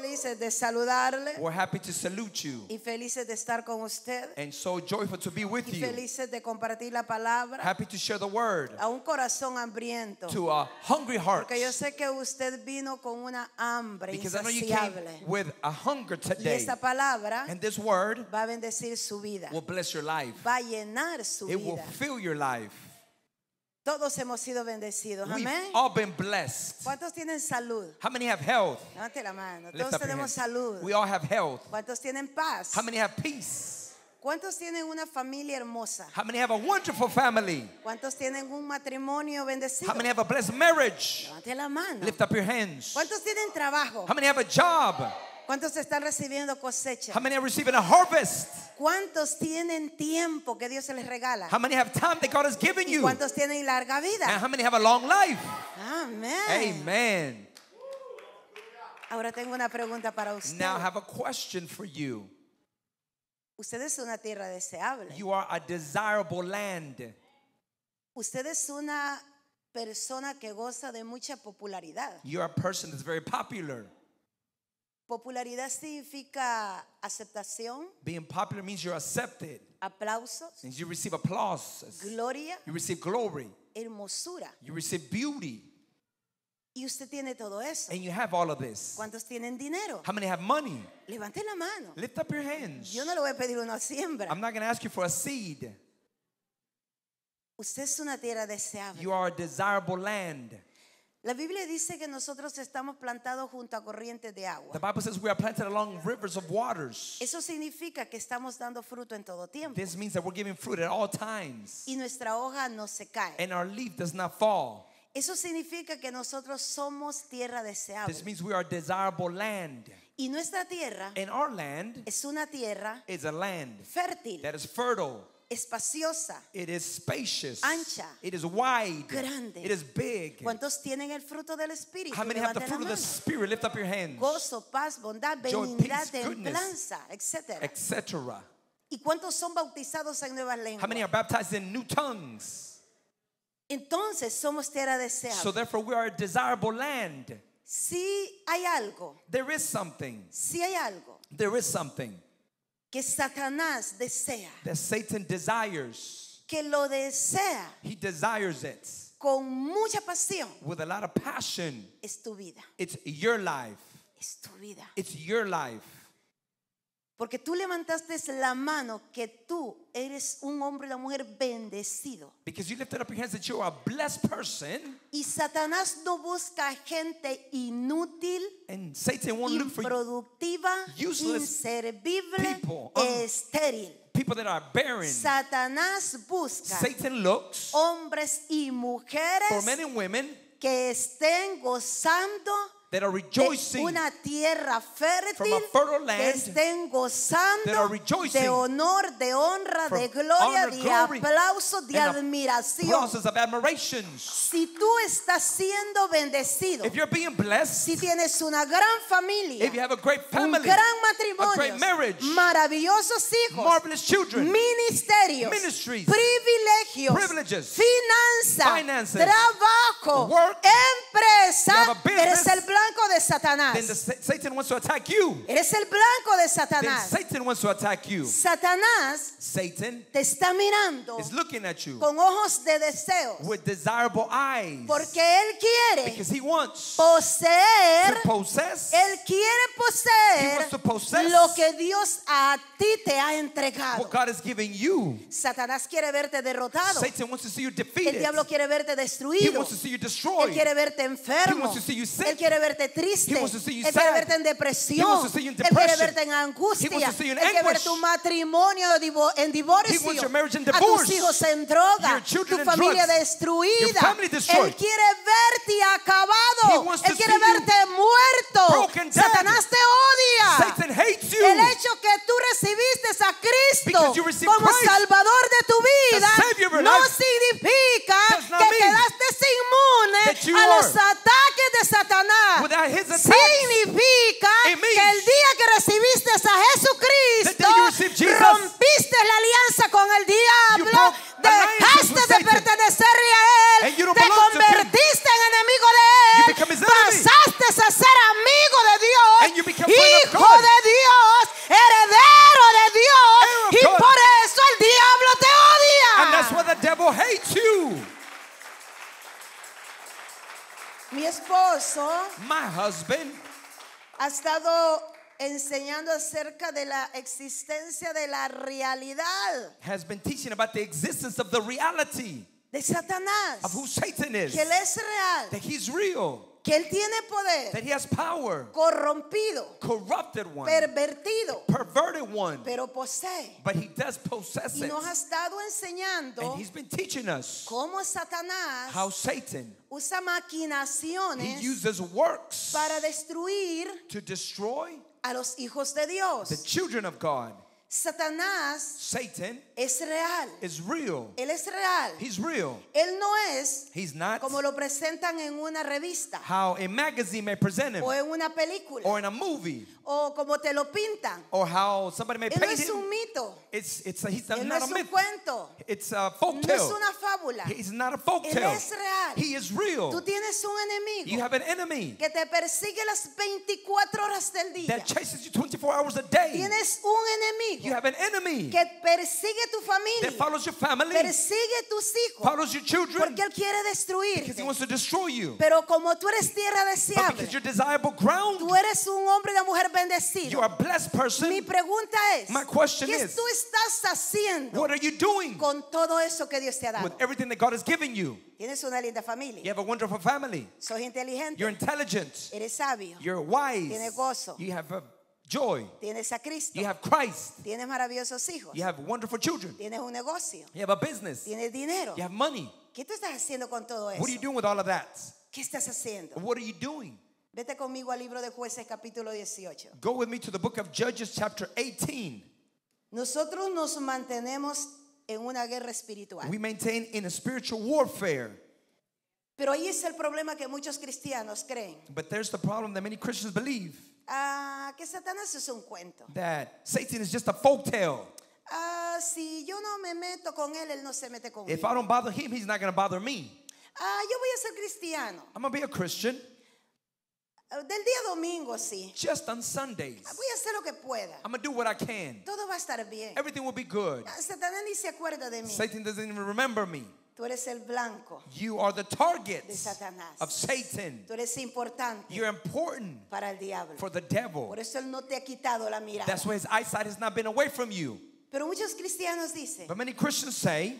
felices de saludarle. We're happy to salute you. Y felices de estar con usted. And so joyful to be with you. Y felices de compartir la palabra. Happy to share the word. A un corazón hambriento. To a hungry heart. Porque yo sé que usted vino con una hambre insaciable. With a hunger today. Y esta palabra and this word va a bendecir su vida. Will bless your life. Va a llenar su vida. It will fill your life. Todos hemos sido bendecidos. Amén. All been blessed. ¿Cuántos tienen salud? How many have health? Levante la mano. Todos tenemos salud. We all have health. ¿Cuántos tienen paz? How many have peace? ¿Cuántos tienen una familia hermosa? How many have a wonderful family? ¿Cuántos tienen un matrimonio bendecido? How many have a blessed marriage? Levante la mano. Lift up your hands. ¿Cuántos tienen trabajo? How many have a job? ¿Cuántos están recibiendo cosecha? How many are receiving a harvest? ¿Cuántos tienen tiempo que Dios se les regala? How many have time that God has given you? ¿Cuántos tienen larga vida? And how many have a long life? Amen. Amen. Ahora tengo una pregunta para usted. Now I have a question for you. Usted es una tierra deseable. You are a desirable land. Usted es una persona que goza de mucha popularidad. You are a person that's very popular. Popularidad significa aceptación. Being popular means you're accepted. Aplausos. Means you receive applause. Gloria. You receive glory. Hermosura. You receive beauty. Y usted tiene todo eso. And you have all of this. ¿Cuántos tienen dinero? How many have money? Levante la mano. Lift up your hands. Yo no le voy a pedir una siembra. I'm not going to ask you for a seed. Usted es una tierra deseable. You are a desirable land. La Biblia dice que nosotros estamos plantados junto a corrientes de agua. The Bible says we are planted along rivers of waters. Eso significa que estamos dando fruto en todo tiempo. This means that we're giving fruit at all times. Y nuestra hoja no se cae. And our leaf does not fall. Eso significa que nosotros somos tierra deseable. This means we are desirable land. Y nuestra tierra and our land es una tierra is a land fértil. That is fertile. Espaciosa. It is spacious. Ancha. It is wide. Grande. It is big. ¿Cuántos tienen el fruto del Espíritu? How many have the fruit of the Spirit? Lift up your hands. Gozo, paz, bondad, benignidad, templanza, etc. etc. ¿Y cuántos son bautizados en nuevas lenguas? How many are baptized in new tongues? Entonces somos tierra deseable. So therefore we are a desirable land. Si hay algo. There is something. Si hay algo. There is something. Que Satanás desea. That Satan desires. Que lo desea. He desires it. Con mucha pasión. With a lot of passion. Es tu vida. It's your life. Es tu vida. It's your life. Porque tú levantaste la mano que tú eres un hombre y una mujer bendecido. Because you lifted up your hands that you are a blessed person. Y Satanás no busca gente inútil, improductiva, inservible, estéril. People that are barren. Satanás busca hombres y mujeres for men and women, que estén gozando that are rejoicing una tierra fértil, from a fertile land, que estén gozando that are rejoicing de honor, de honra, de gloria, honor, de aplausos, de admiración. Si tú estás siendo bendecido, if you're being blessed, si tienes una gran familia, if you have a great family, un gran matrimonio, a great marriage, maravillosos hijos, marvelous children, ministerios, ministries, privileges, finanzas, trabajo, work, empresa, eres el blanco de Satanás. Then Satan wants to attack you. Eres el blanco de Satanás. Then Satan wants to attack you. Satanás, Satan, te está mirando, is looking at you, con ojos de deseo, with desirable eyes, porque él quiere, because he wants, poseer, to possess, él quiere poseer, he wants to possess, lo que Dios a ti te ha entregado. What God has given you. Satanás quiere verte derrotado. Satan wants to see you defeated. El diablo quiere verte destruido. He wants to see you destroyed. Él quiere verte enfermo. He wants to see you sick. Él quiere verte triste. Él quiere verte en depresión. Él quiere verte en angustia. Él quiere ver tu matrimonio en divorcio, a tus hijos en droga, tu familia destruida. Él quiere verte acabado. Él quiere verte muerto. Satanás te odia. El hecho que tú recibiste a Cristo como Salvador de tu vida no significa que quedaste inmune a los ataques de Satanás. Significa que el día que recibiste a Jesucristo rompiste la alianza con el diablo, dejaste de pertenecerle a él, te convertiste en enemigo de él, pasaste a ser amigo de Dios. esposo ha estado enseñando acerca de la existencia de la realidad. Has been teaching about the existence of the reality. De Satanás. Of who Satan is. Que él es real. That he's real. Que él tiene poder. That he has power. Corrompido. Corrupted one. Pervertido. Perverted one. Pero posee. But he does possess it. Y nos ha estado enseñando. And he's been teaching us. Cómo Satanás. How Satan. Usa maquinaciones. He uses works. Para destruir. To destroy. A los hijos de Dios. The children of God. Satanás Satan es real. Is real. Él es real. He's real. Él no es He's not como lo presentan en una revista. How a magazine may present him. O en una película. Or in a movie. O como te lo pintan. Or how somebody may paint him. Él no es un mito. He's not a myth. Él no es un cuento. It's a folk tale. No es una fábula. He's not a folk tale. Él es real. He is real. Tú tienes un enemigo. You have an enemy. Que te persigue las 24 horas del día. That chases you 24 hours a day. Tienes un enemigo. You have an enemy que persigue tu familia, that follows your family, persigue tus hijos, follows your children, porque él quiere destruirte. Because he wants to destroy you. Pero como tú eres tierra deseable, because you're desirable ground, tú eres un hombre y una mujer bendecido. You are a blessed person. Mi pregunta es, my question is, ¿qué tú estás haciendo? What are you doing con todo eso que Dios te ha dado? With everything that God has given you. Tienes una linda familia. You have a wonderful family. Sos inteligente. You're intelligent. Eres sabio. You're wise. Tienes gozo. You have a joy. Tienes a Cristo. You have Christ. Tienes maravillosos hijos. You have wonderful children. Tienes un negocio. You have a business. Tienes dinero. You have money. ¿Qué tú estás haciendo con todo eso? What are you doing with all of that? ¿Qué estás haciendo? What are you doing? Vete conmigo al libro de Jueces capítulo 18. Go with me to the book of Judges chapter 18. Nosotros nos mantenemos en una guerra espiritual. We maintain in a spiritual warfare. Pero ahí es el problema que muchos cristianos creen. But there's the problem that many Christians believe. Que Satanás es un cuento. That Satan is just a folktale. Si yo no me meto con él, él no se mete conmigo. If I don't bother him, he's not going to bother me. Yo voy a ser cristiano. I'm going to be a Christian. Del día domingo, sí. Just on Sundays. Voy a hacer lo que pueda. I'm going to do what I can. Todo va a estar bien. Everything will be good. Satanás ni se acuerda de mí. Satan doesn't even remember me. Tú eres el blanco. You are the target of Satan. Tú eres importante. You're important para el diablo. For the devil. Por eso él no te ha quitado la mirada. That's why his eyesight has not been away from you. Pero muchos cristianos dicen, but many Christians say,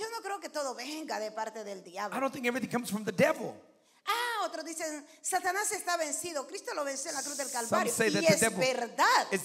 yo no creo que todo venga de parte del diablo. I don't think everything comes from the devil. Otros dicen, Satanás está vencido. Cristo lo venció en la cruz del Calvario. Y es verdad. Es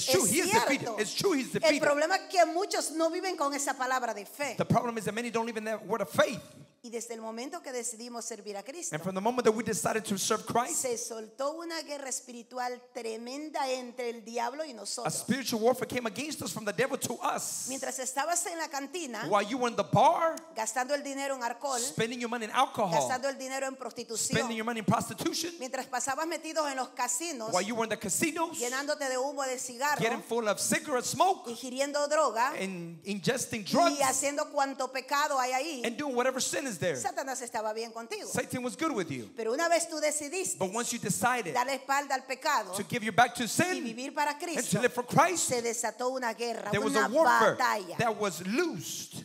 cierto. El problema es que muchos no viven con esa palabra de fe. The problem is that many don't live in that word of faith. Y desde el momento que decidimos servir a Cristo, and from the moment that we decided to serve Christ, se soltó una guerra espiritual tremenda entre el diablo y nosotros. A spiritual warfare came against us from the devil to us. Mientras estabas en la cantina, while you were in the bar, gastando el dinero en alcohol, spending your money in alcohol, gastando el dinero en prostitución, spending your money in prostitution, mientras pasabas metidos en los casinos, while you were in the casinos, llenándote de humo de cigarro, getting full of cigarette smoke, ingiriendo droga, and ingesting drugs, y haciendo cuanto pecado hay ahí, and doing whatever sin is. There. Satanás estaba bien contigo. Satan was good with you. Pero una vez tú decidiste, but once you decided, dar la espalda al pecado, to give your back to sin, y vivir para Cristo, and to live for Christ, se desató una guerra, there was a warfare that was loosed.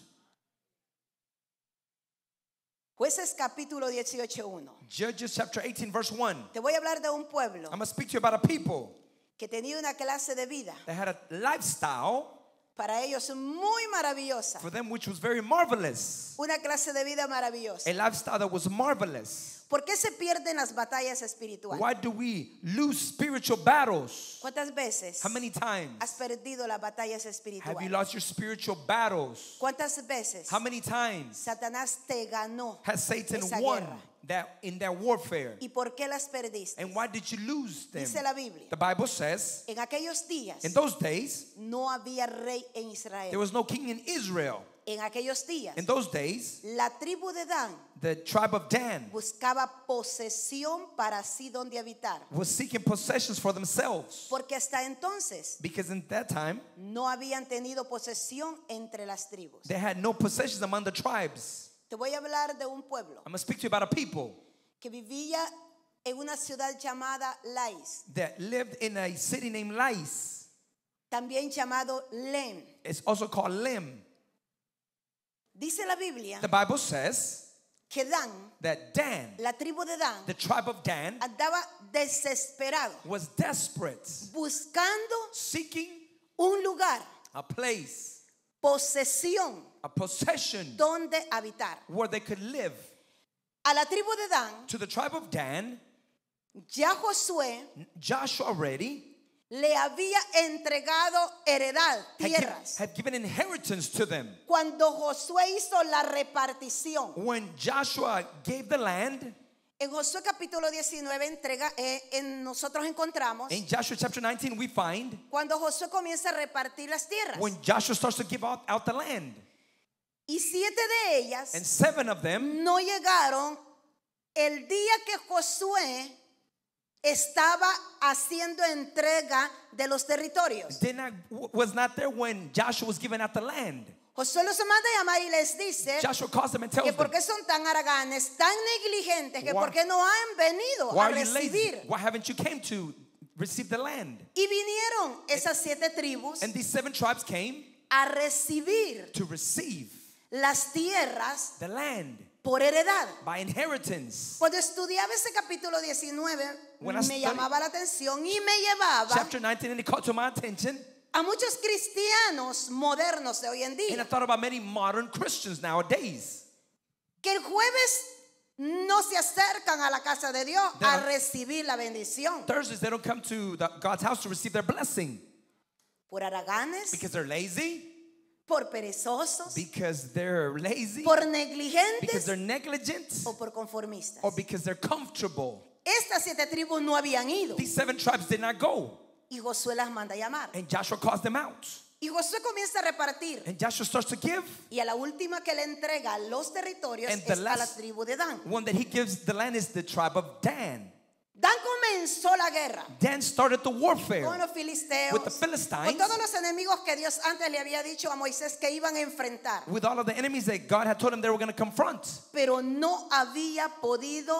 Jueces capítulo 18:1. Judges chapter 18 verse 1. Te voy a hablar de un pueblo. I'm going to speak to you about a people que tenía una clase de vida. They had a lifestyle. Para ellos muy maravillosa. For them, which was very marvelous. Una clase de vida maravillosa. A lifestyle that was marvelous. ¿Por qué se pierden las batallas espirituales? Why do we lose spiritual battles? ¿Cuántas veces? How many times? Has perdido las batallas espirituales. Have you lost your spiritual battles? ¿Cuántas veces? How many times? Satanás te ganó. Has Satan esa won guerra? That in that warfare. ¿Y por qué las perdiste? And why did you lose them? Dice la Biblia, the Bible says, en aquellos días, in those days, no había rey en Israel. There was no king in Israel. En aquellos días, in those days, la tribu de Dan, the tribe of Dan, buscaba posesión para sí donde habitar. Was seeking possessions for themselves. Porque hasta entonces, because in that time, no habían tenido posesión entre las tribus. They had no possessions among the tribes. Te voy a hablar de un pueblo. I'm going to speak to you about a people que vivía en una ciudad llamada Lais. That lived in a city named Lais. También llamado Lem. It's also called Lem. Dice la Biblia. The Bible says que Dan, la tribu de Dan, the tribe of Dan, andaba desesperado, was desperate, buscando, seeking, un lugar, a place, posesión, a possession, donde habitar, where they could live. A la tribu de Dan, to the tribe of Dan, ya Joshua already le había entregado heredad, tierras. Had given inheritance to them. Cuando Josué hizo la repartición, when Joshua gave the land, en Josué capítulo 19 nosotros encontramos, in Joshua chapter 19 we find, cuando Josué comienza a repartir las tierras, when Joshua starts to give out the land, y 7 de ellas, and 7 of them, no llegaron el día que Josué estaba haciendo entrega de los territorios. Was not there when Joshua was giving out the land. Josué los manda a llamar y les dice que por qué son tan haraganes, tan negligentes, que por qué no han venido a recibir. Why haven't you came to receive the land? Y vinieron esas 7 tribus, and these 7 tribes came, a recibir, to receive, las tierras, the land, por heredad. By inheritance. Cuando estudiaba ese capítulo 19, me llamaba la atención y me llevaba, chapter 19, and it caught to my attention, a muchos cristianos modernos de hoy en día. And I thought about many modern Christians nowadays. Que el jueves no se acercan a la casa de Dios a recibir la bendición. Thursdays they don't come to God's house to receive their blessing. Por haraganes. Because they're lazy. Por perezosos, because they're lazy, por negligentes, because they're negligent, o por conformistas, or because they're comfortable. Estas 7 tribus no habían ido. These 7 tribes did not go. Y Josué las manda llamar. And Joshua calls them out. Y Josué comienza a repartir. And Joshua starts to give. Y a la última que le entrega los territorios es a la tribu de Dan. One that he gives the land is the tribe of Dan. Dan comenzó la guerra. Dan started the warfare con los filisteos, with the Philistines, con todos los enemigos que Dios antes le había dicho a Moisés que iban a enfrentar. With all of the enemies that God had told him they were going to confront. Pero no había podido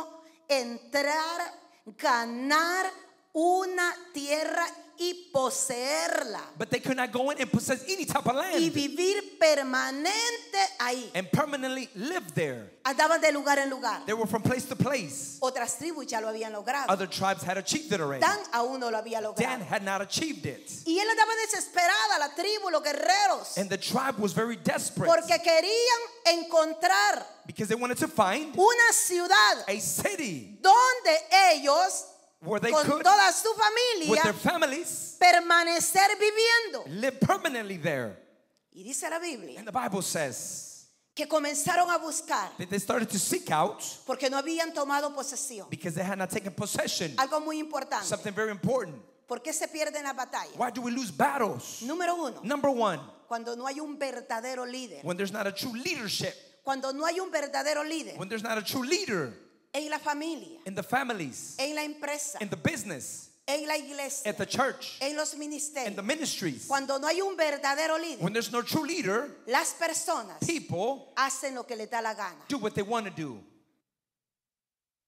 entrar, ganar una tierra y poseerla. But they could not go in and possess any type of land. Y vivir permanente ahí. And permanently live there. Andaban de lugar en lugar. They were from place to place. Otras tribus ya lo habían logrado. Other tribes had achieved it already. Dan aún no lo había logrado. Dan had not achieved it. Y él andaba desesperada, la tribu, los guerreros. And the tribe was very desperate. Porque querían encontrar, because they wanted to find, una ciudad, a city, donde ellos, where they could, toda su familia, with their families, permanecer viviendo, live permanently there. Y dice la Biblia, and the Bible says, que comenzaron a buscar, that they started to seek out, porque no habían tomado posesión, because they had not taken possession. Algo muy importante, something very important. ¿Por qué se pierden las batallas? Why do we lose battles? Número uno, number one, cuando no hay un verdadero líder, when there's not a true leadership, cuando no hay un verdadero líder, when there's not a true leader. En la familia, in the families, en la empresa, in the business, en la iglesia, at the church, en los ministerios, in the ministries. Cuando no hay un verdadero líder, when there's no true leader, las personas, people, hacen lo que les da la gana, do what they want to do.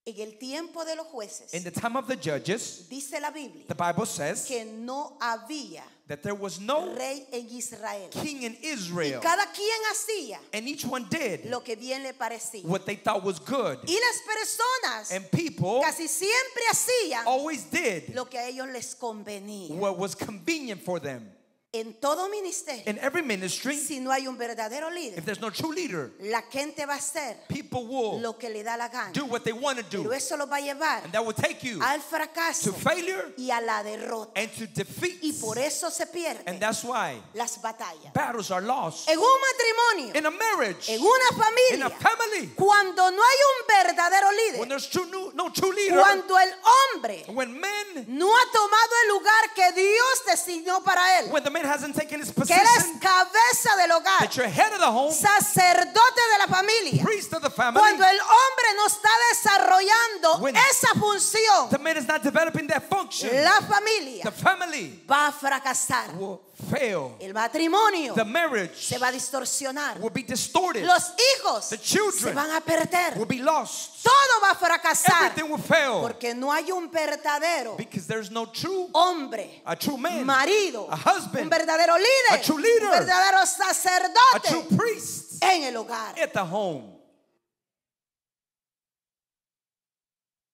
En el tiempo de los jueces, in the time of the judges, dice la Biblia, the Bible says, que no había, that there was no rey en Israel, king in Israel. Y cada quien hacía, and each one did, lo que bien le parecía, what they thought was good. Y las personas, and people, casi siempre hacían, always did, lo que a ellos les convenía, what was convenient for them. En todo ministerio, in every ministry, si no hay un verdadero líder, if there's no true leader, la gente va a hacer, people will, lo que le da la gana, do what they want to do. Pero eso lo va a llevar, and that will take you, al fracaso, to failure, y a la derrota, and to defeat. Y por eso se pierden, and that's why, las batallas, battles are lost. En un matrimonio, in a marriage, en una familia, in a family, cuando no hay un verdadero líder, when there's no true leader, cuando el hombre, when men, no ha tomado el lugar que Dios designó para él, when the hasn't taken his position, que eres cabeza del hogar, that you're head of the home, sacerdote de la familia, priest of the family, cuando el hombre no está desarrollando, when esa función, the man is not developing that function, la familia, the family, va a fracasar, will fail. El matrimonio, the marriage, se va a distorsionar, will be distorted. Los hijos, the children, se van a perder, will be lost. Todo va a fracasar, everything will fail, porque no hay un verdadero, because there's no true hombre, a true man, marido, a husband, un verdadero líder, a true leader, un verdadero sacerdote, a true priest, en el hogar, at the home.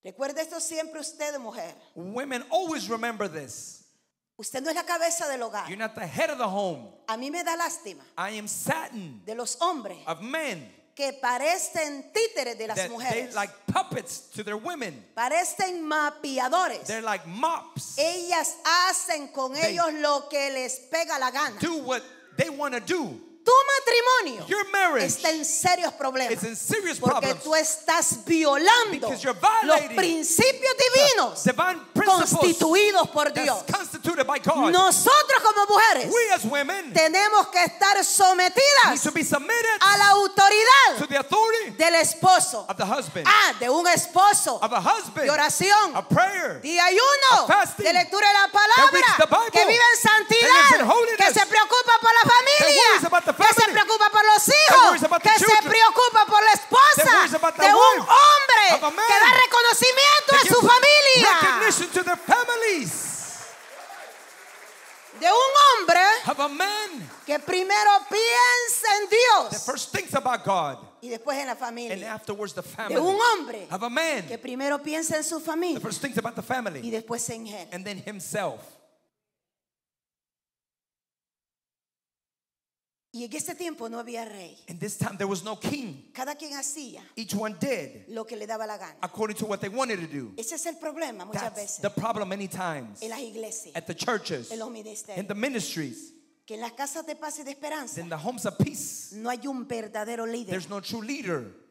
Recuerde esto siempre usted, mujer. Women, always remember this. Usted no es la cabeza del hogar. You're not the head of the home. A mí me da lástima. I am saddened. De los hombres. Of men. Que parecen títeres de las mujeres. They're like puppets to their women. Parecen mapeadores. They're like mops. Ellas hacen con ellos lo que les pega la gana. Do what they want to do. Tu matrimonio está en serios problemas porque tú estás violando los principios divinos constituidos por Dios. Nosotros como mujeres tenemos que estar sometidas a la autoridad del esposo, de un esposo, de oración, de ayuno, de lectura de la palabra, que vive en santidad, que se preocupa por la familia, que se preocupa por los hijos, que se preocupa por la esposa, de un hombre que da reconocimiento a su familia, de un hombre que primero piensa en Dios y después en la familia, de un hombre que primero piensa en su familia y después en él. Y en este tiempo no había rey. In this time there was no king. Cada quien hacía Each one did lo que le daba la gana. According to what they wanted to do. Ese es el problema muchas veces. The problem many times. En las iglesias. At the churches. En los ministerios. In the ministries. Que en las casas de paz y de esperanza. In the homes of peace. No hay un verdadero líder. There's no true leader.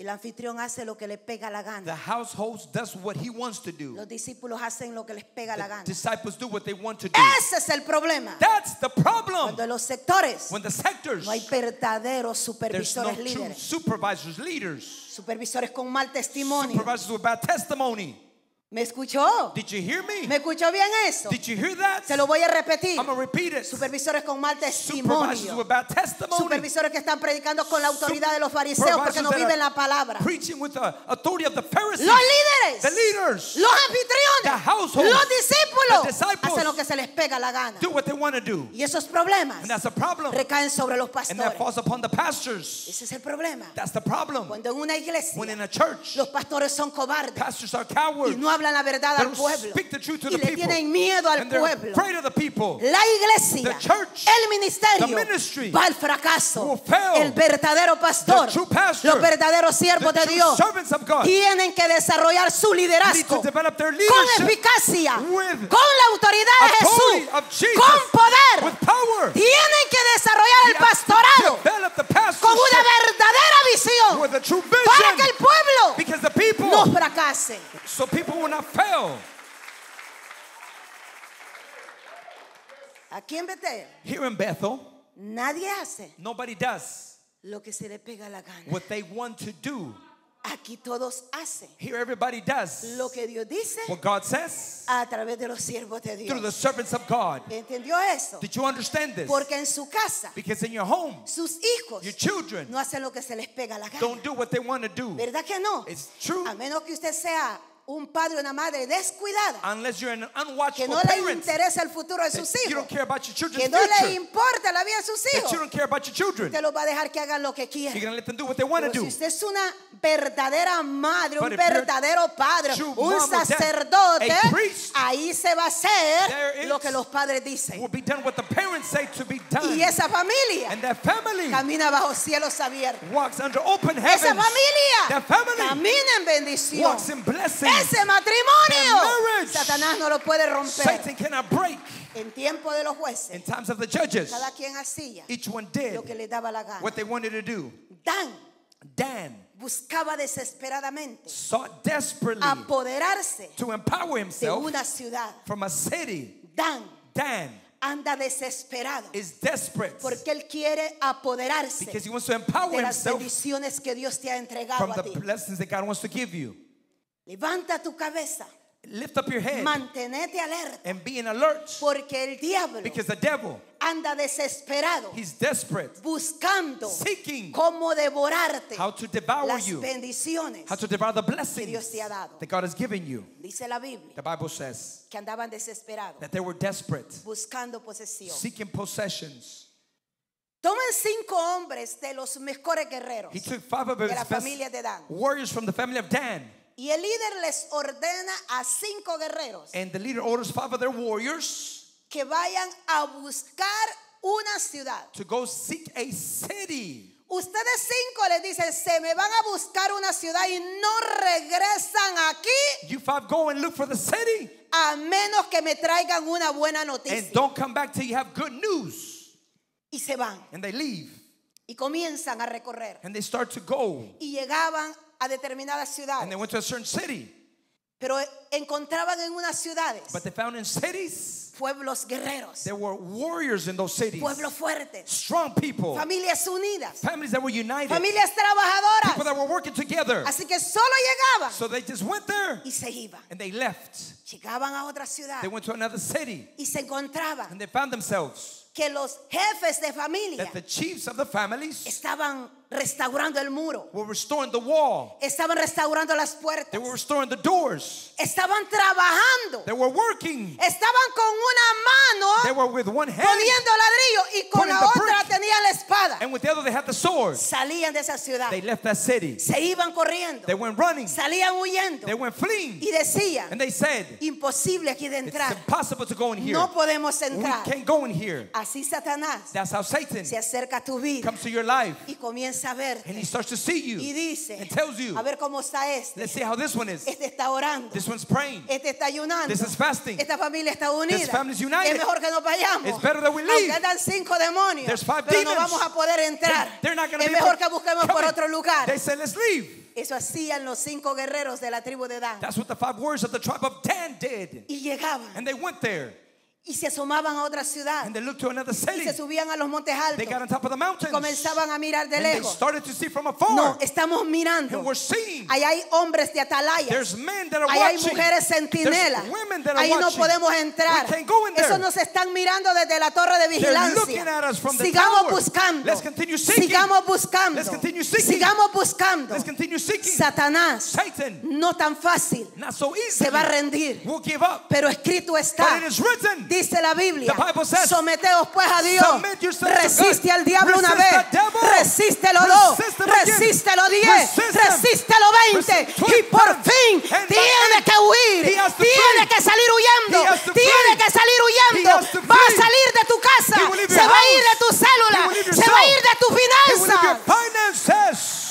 El anfitrión hace lo que le pega la gana. The household does what he wants to do. Los discípulos hacen lo que les pega la gana. Disciples do what they want to do. Ese es el problema. That's the problem. Cuando los sectores, when the sectors, no hay verdaderos supervisores, there's no true supervisors, leaders. Supervisores con mal testimonio. Supervisors with bad testimony. ¿Me escuchó? Did you hear me? ¿Me escuchó bien eso? Did you hear that? Se lo voy a repetir. I'm gonna repeat it. Supervisores con mal testimonio. Supervisors with bad testimony. Supervisores que están predicando con la autoridad de los fariseos porque no viven la palabra. Preaching with the authority of the Pharisees. Los líderes. The leaders. Los anfitriones. The households. Los discípulos. The disciples. Hacen lo que se les pega la gana. Do what they want to do. Y esos problemas. And that's a problem. Recaen sobre los pastores. And that falls upon the pastors. Ese es el problema. That's the problem. Cuando en una iglesia. When in a church. Los pastores son cobardes. Pastors are cowards. Hablan la verdad al pueblo y le tienen miedo al pueblo. La iglesia, el ministerio va al fracaso. El verdadero pastor, los verdaderos siervos de Dios tienen que desarrollar su liderazgo con eficacia, con la autoridad de Jesús, con poder. Tienen que desarrollar el pastorado con una verdadera visión para que el pueblo no fracase. Will not fail. Aquí en Bethel, here in Bethel, nadie hace nobody does lo que se le pega la gana. What they want to do. Aquí todos hacen here everybody does lo que Dios dice, what God says, a través de los siervos de Dios, through the servants of God. ¿Entendió eso? Did you understand this? Porque en su casa, because in your home, sus hijos, your children, no hacen lo que se les pega la gana. Don't do what they want to do. ¿Verdad que no? It's true. A menos que usted sea un padre o una madre descuidada, que no le interesa el futuro de sus hijos, que no le importa la vida de sus hijos, usted los va a dejar que hagan lo que quieran. Pero si usted es una verdadera madre, un verdadero padre, un sacerdote, ahí se va a hacer lo que los padres dicen, y esa familia camina bajo cielos abiertos. Esa familia camina en bendición. Ese matrimonio Satanás no lo puede romper. En tiempo de los jueces, cada quien hacía lo que le daba la gana. Dan buscaba desesperadamente apoderarse de una ciudad. Dan anda desesperado porque él quiere apoderarse de las bendiciones que Dios te ha entregado a ti. Levanta tu cabeza. Lift up your head. Mantenete alerta. And be in alert. Porque el diablo, because the devil, anda desesperado. He's desperate. Buscando, seeking, cómo devorarte. How to devour las bendiciones. How to devour the blessings que Dios te ha dado. That God has given you. Dice la Biblia. The Bible says. Que andaban desesperados. That they were desperate. Buscando posesión. Seeking possessions. Toman 5 hombres de los mejores guerreros. He took 5 of his best warriors from the family of Dan. Y el líder les ordena a 5 guerreros. And the leader orders 5 of their warriors que vayan a buscar una ciudad. To go seek a city. Ustedes 5 les dicen, se me van a buscar una ciudad y no regresan aquí. You 5 go and look for the city. A menos que me traigan una buena noticia. And don't come back till you have good news. Y se van. And they leave. Y comienzan a recorrer. And they start to go. Y llegaban a determinadas ciudades. And they went to a certain city. Pero encontraban en unas ciudades. But they found in cities. Pueblos guerreros. There were warriors in those cities. Pueblos fuertes. Strong people. Familias unidas. Families that were united. Familias trabajadoras. People that were working together. Así que solo llegaban. So they just went there. Y se iban. And they left. Llegaban a otra ciudad. They went to another city. Y se encontraban. And they found themselves. Que los jefes de familia that the chiefs of the families estaban restaurando el muro, were restoring the wall, estaban restaurando las puertas, they were restoring the doors, estaban trabajando, they were working, estaban con una mano, they were with one hand, poniendo ladrillo, y con la otra tenían la espada, and with the other they had the sword. Salían de esa ciudad, they left that city, se iban corriendo, they went running, salían huyendo, they went fleeing, y decían, and they said, imposible aquí de entrar, it's impossible to go in here, no podemos entrar, we can't go in here. Así Satanás, that's how Satan se acerca a tu vida, comes to your life, y comienza a ver, and he starts to see you, y dice, and tells you, a ver cómo está este. Let's see how this one is. Este está orando, this one's praying, este está ayunando, this is fasting, esta familia está unida, this family's united, es mejor que no vayamos, it's better that we leave, quedan 5 demonios, there's 5 pero demons, no vamos a poder entrar, they're not going to be mejor que busquemos por otro lugar. They said, let's leave. Eso hacían los 5 guerreros de la tribu de Dan. That's what the 5 warriors of the tribe of Dan did. Y llegaban, and they went there. Y se asomaban a otra ciudad. And they looked to another city. Y se subían a los montes altos. They got on top of the mountains. Comenzaban a mirar de lejos. They started to see from afar. No, estamos mirando. Ahí hay hombres de atalaya. Ahí hay mujeres centinelas. Ahí no podemos entrar. Eso nos están mirando desde la torre de vigilancia. Sigamos buscando. Let's continue seeking. Sigamos buscando. Let's continue seeking. Sigamos buscando. Let's continue seeking. Satanás, Satan, no tan fácil, not so easy, se va a rendir. We'll give up. Pero escrito está. But it is written. Dice la Biblia, says, someteos pues a Dios, resiste al diablo una vez, resístelo 2, resístelo 10, resístelo 20, y por fin tiene que huir, tiene que salir huyendo, tiene que salir huyendo, va a salir de tu casa, se va a ir de tu célula, se va a ir de tu finanzas.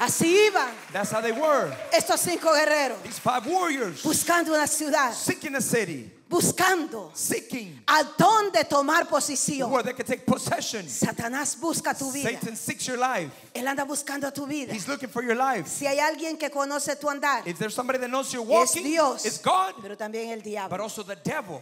Así iban. That's how they were. Estos 5 guerreros. These 5 warriors. Buscando una ciudad. Seeking a city. Buscando. Seeking. A dónde tomar posición. Where they can take possession. Satanás busca tu vida. Satan seeks your life. Él anda buscando tu vida. He's looking for your life. Si hay alguien que conoce tu andar. If there's somebody that knows your walking, es Dios. It's God. Pero también el diablo. But also the devil.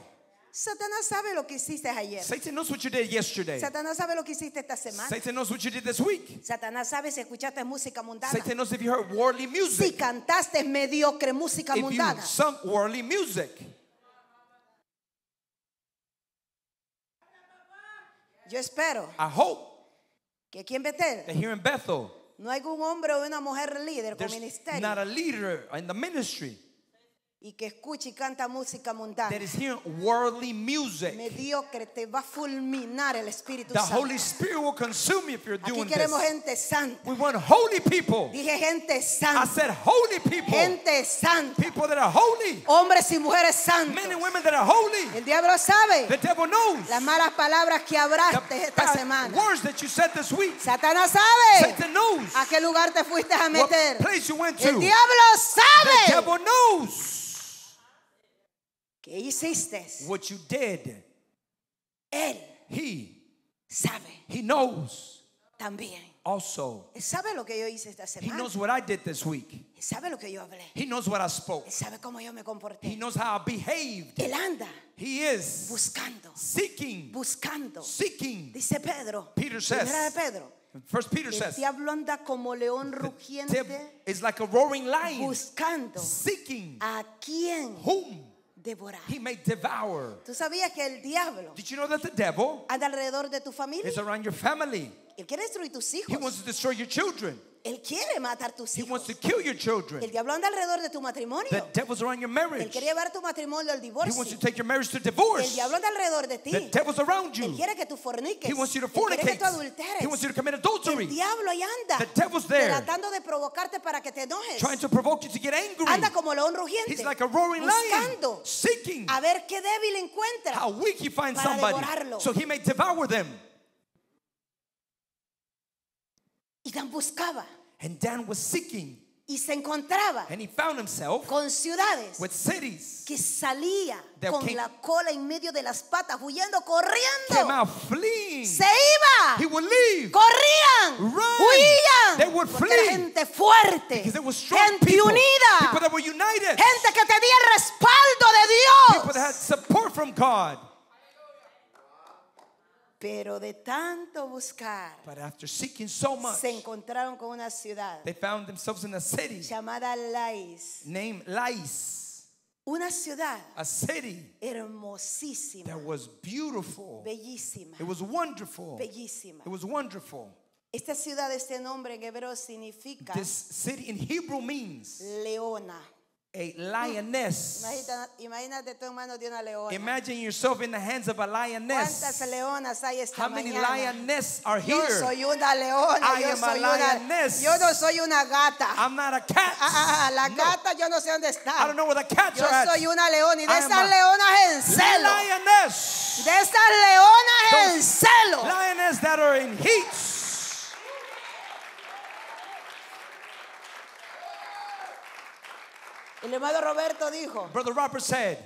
Satanás sabe lo que hiciste ayer. Satan knows what you did yesterday. Satanás sabe lo que hiciste esta semana. Satan knows what you did this week. Satanás sabe si escuchaste música mundana. Satan knows if you heard worldly music. Si cantaste mediocre música mundana. If you sung worldly music. Yo espero. I hope. Que aquí en Bethel. That here in Bethel. No hay un hombre o una mujer líder con ministerio. Not a leader in the ministry. Y que escucha y canta música mundana. That is here worldly music. Mediocre, te va a fulminar el Espíritu Santo. The Holy Spirit will consume you if you're doing this. Aquí queremos gente santa. We want holy people. Dije gente santa. I said holy people. Gente santa. People that are holy. Hombres y mujeres santos. Men and women that are holy. El diablo sabe. The devil knows. Las malas palabras que hablaste esta semana. Words that you said this week. Satanás sabe. Satan knows. ¿A qué lugar te fuiste a meter? What place you went to. El diablo sabe. The devil knows. ¿Qué hiciste? What you did. Él. He. Sabe. He knows. También. Also. Él sabe lo que yo hice esta semana. He knows what I did this week. Él sabe lo que yo hablé. He knows what I spoke. Él sabe cómo yo me comporté. He knows how I behaved. Él anda. He is. Buscando. Seeking. Buscando. Seeking. Dice Pedro. Peter says. Primera de Pedro. First Peter says. El diablo anda como león rugiente. It's like a roaring lion. Buscando. Seeking. ¿A quién? Whom? Devorar. He may devour. ¿Tú sabías que el diablo? Did you know that the devil anda alrededor de tu familia? Is around your family. Él quiere destruir tus hijos. He wants to destroy your children. Él quiere matar tus hijos. He wants to kill your children. El diablo anda alrededor de tu matrimonio. The devil's around your marriage. Él quiere llevar tu matrimonio al divorcio. He wants to take your marriage to divorce. El diablo anda alrededor de ti. The devil's around you. Él quiere que tú forniques. He wants you to fornicate. Él quiere que tú adulteres. He wants you to commit adultery. El diablo ahí anda. The devil's there. Tratando de provocarte para que te enojes. Trying to provoke you to get angry. Anda como león rugiente. He's like a roaring lion. Seeking. A ver qué débil encuentra. How weak he finds somebody. So he may devour them. Y Dan buscaba. And Dan was seeking. Y se encontraba. And he found himself con ciudades. With cities. Que salía con la cola en medio de las patas, huyendo, corriendo. Came out fleeing. Se iba. He would leave. Corrían. Run. Huían. They would flee. Gente fuerte. Because they were strong gente people. Unida. People that were united. Gente que tenía el respaldo de Dios. People that had support from God. Pero de tanto buscar, but after seeking so much, se encontraron con una ciudad, they found themselves in a city llamada Lais, named Lais. Una ciudad, a city, hermosísima, that was beautiful, bellísima, it was wonderful, bellísima, it was wonderful. Esta ciudad, este nombre en hebreo significa, this city in Hebrew means, leona. A lioness. Imagine yourself in the hands of a lioness. How many lionesses are here? I am a lioness. I'm not a cat. I don't know where the cats are at. I am a lioness. Those lionesses that are in heat. El hermano Roberto dijo, Brother Robert said,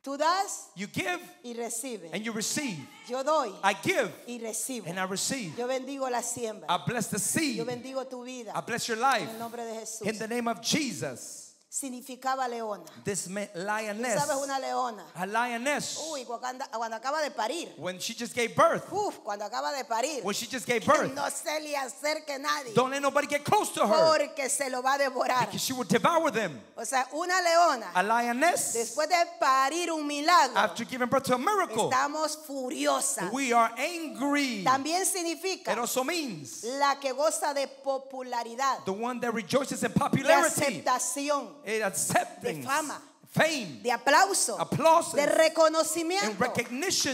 tú das, you give, y recibes, and you receive. Yo doy, I give, y recibo, and I receive. Yo bendigo la siembra, I bless the seed. Yo bendigo tu vida, I bless your life. En el nombre de Jesús. In the name of Jesus. Significaba leona. This meant lioness. ¿Sabes una leona? A lioness. Uy, cuando acaba de parir. When she just gave birth. Uf, cuando acaba de parir. When she just gave birth. No se le acerque nadie. Don't let nobody get close to her. Porque se lo va a devorar. Because she will devour them. O sea, una leona. A lioness. Después de parir un milagro. After giving birth to a miracle. Estamos furiosas. We are angry. También significa. It also means. La que goza de popularidad. The one that rejoices in popularity. De aceptación. It accepts de fama, fame, de aplauso, applause, de reconocimiento,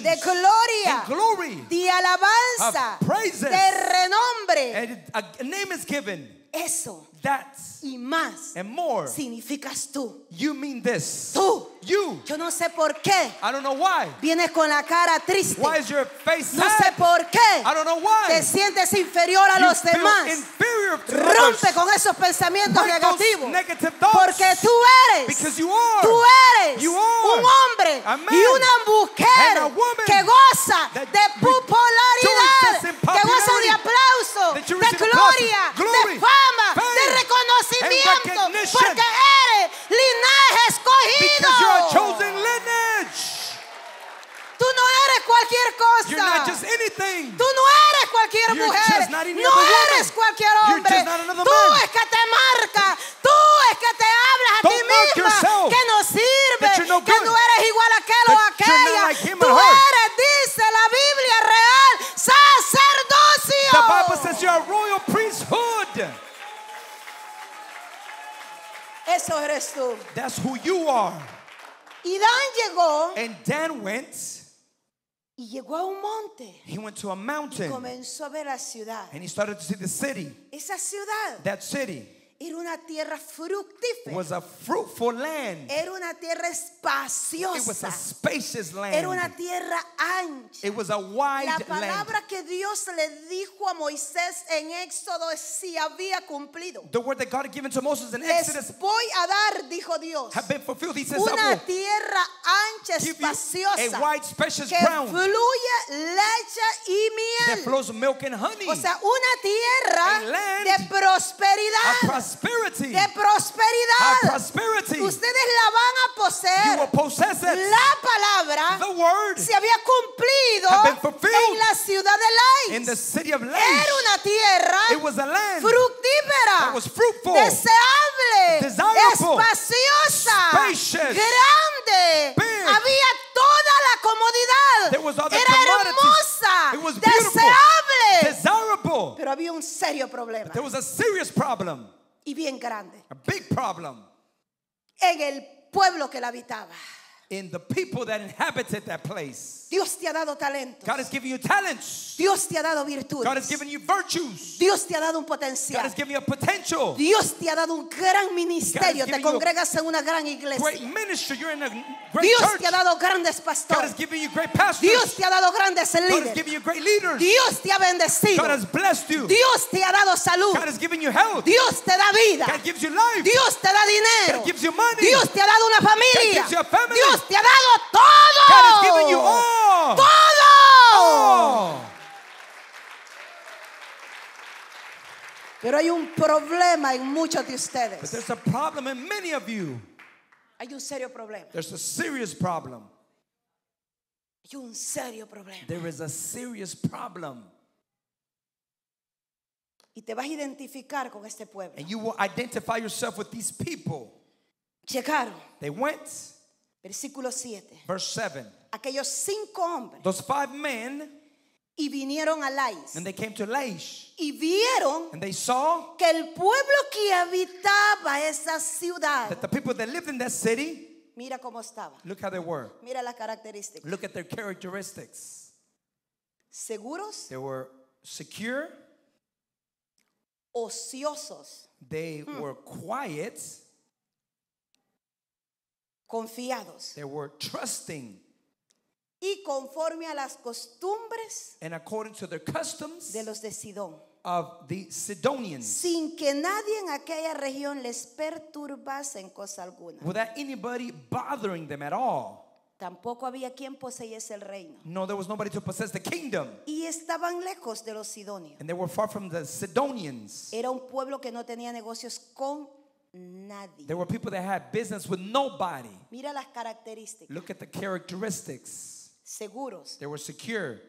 de gloria, glory, de alabanza, praises, de renombre. And a name is given. Eso, that's, y más, and more, significas tú. You mean this. Tú. You. Yo no sé por qué. I don't know why. Vienes con la cara triste. Why is your face sad? No sé por qué. I don't know why. Te sientes inferior a los demás. Rompe con esos pensamientos negativos. Porque tú eres. Because you are. Tú eres. You are. Un hombre y una mujer que goza de popularidad, que goza de aplauso, de gloria, de fama, de reconocimiento, porque eres linaje escogido. Tú no eres cualquier cosa. You're not just anything. Tú no eres cualquier You're mujer. No eres cualquier hombre. Tú es que te marca. Tú es que te hablas a ti misma yourself. Que no sirve, no que no eres igual a aquel o aquella. Like tú eres, dice la Biblia real, sacerdocio. The Bible says you are royal priesthood. Eso eres tú. That's who you are. Y Dan llegó. And Dan went. Y llegó a un monte. He went to a mountain. Y comenzó a ver la ciudad. And he started to see the city. Esa ciudad. That city. Era una tierra fructífera. Was a fruitful land. Era una tierra espaciosa. It was a spacious land. Era una tierra ancha. It was a wide land. La palabra land. Que Dios le dijo a Moisés en Éxodo si había cumplido. The word that God had given to Moses in Exodus. Les voy a dar, dijo Dios. Have been fulfilled. He says, una tierra ancha, espaciosa. A wide, spacious que ground. Fluye leche y miel. That flows milk and honey. O sea, una tierra de prosperidad. Prosperity. De prosperidad. Ustedes la van a poseer. La palabra se había cumplido en la ciudad de Lais. Era una tierra fructífera, deseable, espaciosa, grande. Había toda la comodidad. Era hermosa, deseable. Pero había un serio problema. There was a serious problem. Y bien grande. A big problem. En el pueblo que la habitaba. In the people that inhabited that place. Dios te ha dado talentos. God has given you talents. Dios te ha dado virtudes. God has given you virtues. Dios te ha dado un potencial. God has given you a potential. Dios te ha dado un gran ministerio. Te congregas en una gran iglesia. Great ministry. You're in a great Dios church. Te ha dado grandes pastores. God has given you great pastors. Dios te ha dado grandes líderes. God has given you great leaders. Dios te ha bendecido. God has blessed you. Dios te ha dado salud. God has given you health. Dios te da vida. God gives you life. Dios te da dinero. God gives you money. Dios te ha dado una familia. God gives you a family. Dios te ha dado todo. God has given you all. Todo. All. Pero hay un problema en muchos de ustedes. But there's a problem in many of you. Hay un serio problema. There's a serious problem. Hay un serio problema. There is a serious problem. Y te vas a identificar con este pueblo. And you will identify yourself with these people. Llegaron. They went. Versículo 7. Verse 7. Aquellos 5 hombres. Those 5 men. Y vinieron a Laish. And they came to Laish. Y vieron. And they saw. Que el pueblo que habitaba esa ciudad. That the people that lived in that city. Mira cómo estaba. Look how they were. Mira las características. Look at their characteristics. Seguros. They were secure. Ociosos. They were quiet. Confiados. They were trusting. Y conforme a las costumbres. And according to their customs. De los de Sidón. Of the Sidonians. Sin que nadie en aquella región les perturbase en cosa alguna. Without anybody bothering them at all. Tampoco había quien poseyese el reino. No, there was nobody to possess the kingdom. Y estaban lejos de los sidonios. And they were far from the Sidonians. Era un pueblo que no tenía negocios con nadie. There were people that had business with nobody. Mira las características. Look at the characteristics. Seguros. They were secure.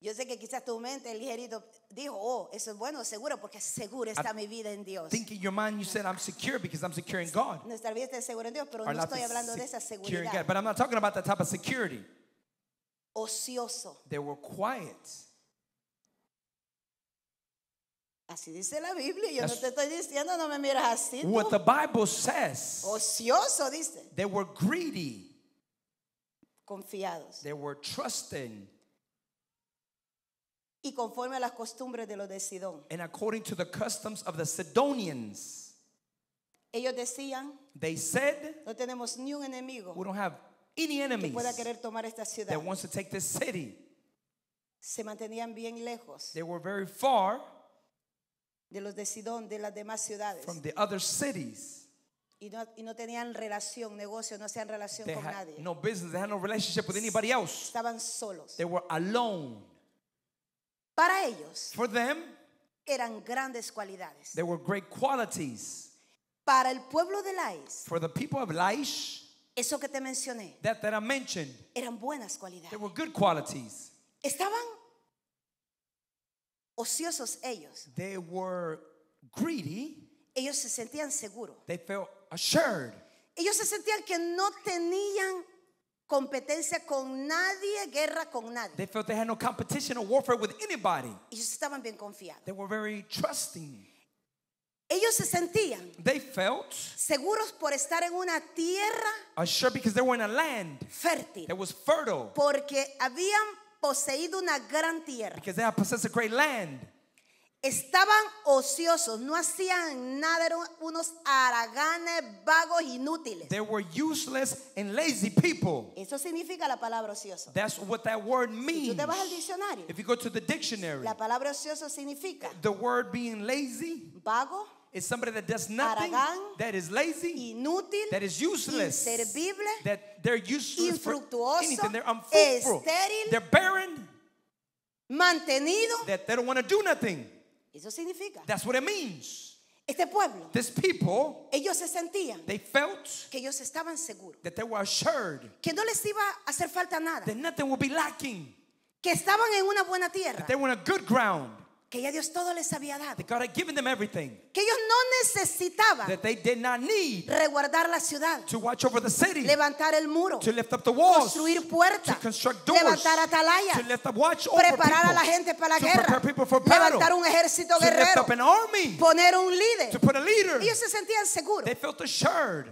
Yo sé que quizás tu mente ligerito dijo, oh, eso es bueno, seguro, porque seguro está mi vida en Dios. I think in your mind you said, I'm secure because I'm secure in God. Nuestra vida está segura en Dios, pero no estoy hablando de esa seguridad. But I'm not talking about that type of security. Ocioso. They were quiet. Así dice la Biblia. Yo no te estoy diciendo, no me miras así. ¿Tú? What the Bible says. Ocioso dice. They were greedy. Confiados. They were trusting. Y conforme a las costumbres de los de Sidón. And according to the customs of the Sidonians. Ellos decían. They said. No tenemos ni un enemigo. We don't have any enemies. Que pueda querer tomar esta ciudad. That wants to take this city. Se mantenían bien lejos. They were very far. De los de Sidón, de las demás ciudades. From the other cities. Y no tenían relación, negocio, no hacían relación con nadie. No business, they had no relationship with anybody else. Estaban solos. They were alone. Para ellos. For them. Eran grandes cualidades. They were great qualities. Para el pueblo de Laish. For the people of Laish. Eso que te mencioné. That I mentioned. Eran buenas cualidades. They were good qualities. Estaban ociosos ellos. They were greedy. Ellos se sentían seguros. They felt assured. Ellos se sentían que no tenían competencia con nadie, guerra con nadie. They felt they had no competition or warfare with anybody. Ellos estaban bien confiados. They were very trusting. Ellos se sentían. They felt seguros por estar en una tierra. Assured because they were in a land. Fértil. That was fertile. Porque habían poseído una gran tierra. Because they have possessed a great land. Estaban ociosos, no hacían nada, eran unos haraganes, vagos, inútiles. They were useless and lazy people. Eso significa la palabra ocioso. That's what that word means. Si tú te vas al diccionario. If you go to the dictionary. La palabra ocioso significa. The word being lazy. Vago. Is somebody that does nothing, aragán, that is lazy, inútil, that is useless, that they're useless for anything, they're unfruitful, estéril, they're barren, mantenido, that they don't want to do nothing. Eso significa. That's what it means. Este pueblo, this people, ellos se sentían, they felt que ellos estaban seguros, that they were assured, que no les iba a hacer falta nada, that nothing would be lacking, que estaban en una buena tierra, that they were on a good ground. que ya Dios todo les había dado, that God had given them everything, que ellos no necesitaban, that they did not need, reguardar la ciudad, to watch over the city, levantar el muro, to lift up the walls, construir puertas, to construct doors, levantar atalayas, to lift up, watch over preparar people, a la gente para la to guerra, prepare for battle, levantar un ejército guerrero, to lift up an army, poner un líder, to put a leader. Ellos se sentían seguros, they felt assured,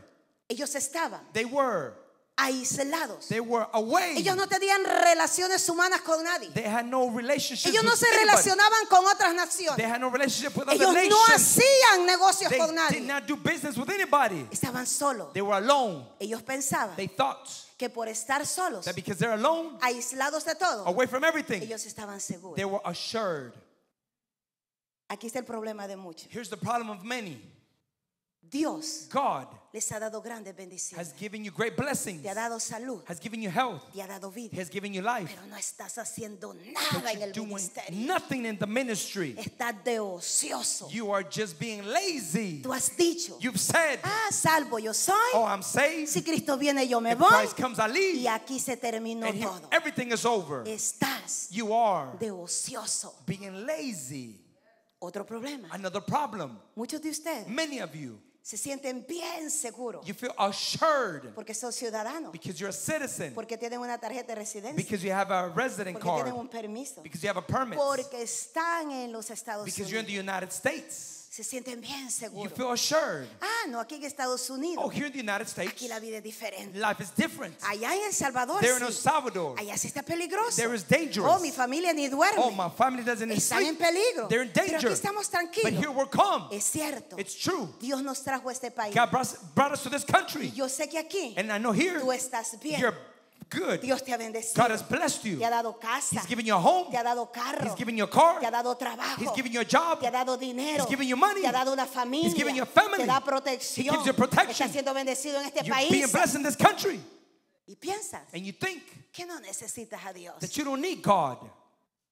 ellos estaban, they were aislados. They were away. Ellos no tenían relaciones humanas con nadie. They had no relationships. Ellos no se relacionaban con otras naciones. They had no relationship with other nations. Ellos no hacían negocios con nadie. They did not do business with anybody. Estaban solos. They were alone. Ellos pensaban. They thought. Que por estar solos. That because they're alone. Aislados de todo. Away from everything. Ellos estaban seguros. They were assured. Aquí está el problema de muchos. Here's the problem of many. Dios, God, les ha dado grandes bendiciones. Has given you great blessings. Te ha dado salud. Has given you health. Te ha dado vida. He has given you life. Pero no estás haciendo nada en el ministerio. Nothing in the ministry. Estás de ocioso. You are just being lazy. Tú has dicho. You've said. Ah, salvo yo soy. Oh, I'm saved. Si Cristo viene yo me voy. If Christ comes, I leave. Y aquí se terminó todo. Everything is over. Estás. You are. De ocioso. Being lazy. Otro problema. Another problem. Muchos de ustedes. Many of you. Se sienten bien seguros. You feel assured. Porque son ciudadanos. Because you're a citizen. Porque tienen una tarjeta de residencia. Because you have a resident porque card. Tienen un permiso. Because you have a permit. Porque están en los Estados Unidos. Because you're in the United States. Se sienten bien seguros. You feel assured. Ah, no, aquí en Estados Unidos. Oh, here in the United States. Aquí la vida es diferente. Life is different. Allá en El Salvador. There in El Salvador. Allá sí está peligroso. There is dangerous. Oh, mi familia ni duerme. Oh, my family doesn't sleep. Están en peligro. They're in danger. Pero aquí estamos tranquilos. But here we're calm. Es cierto. It's true. Dios nos trajo a este país. God brought us to this country. Y yo sé que aquí. And I know here. Tú estás bien. You're good. Dios te ha bendecido. God has blessed you. Te ha dado casa. He's given you a home. Te ha dado carro. He's given you a car. Te ha dado trabajo. He's given you a job. Te ha dado dinero. He's given you money. Te ha dado una familia. He's given you a family. Te da protección. He gives you protection. Estás siendo bendecido en este país. You're being blessed in this country. Y piensas. And you think. Que no necesitas a Dios. That you don't need God.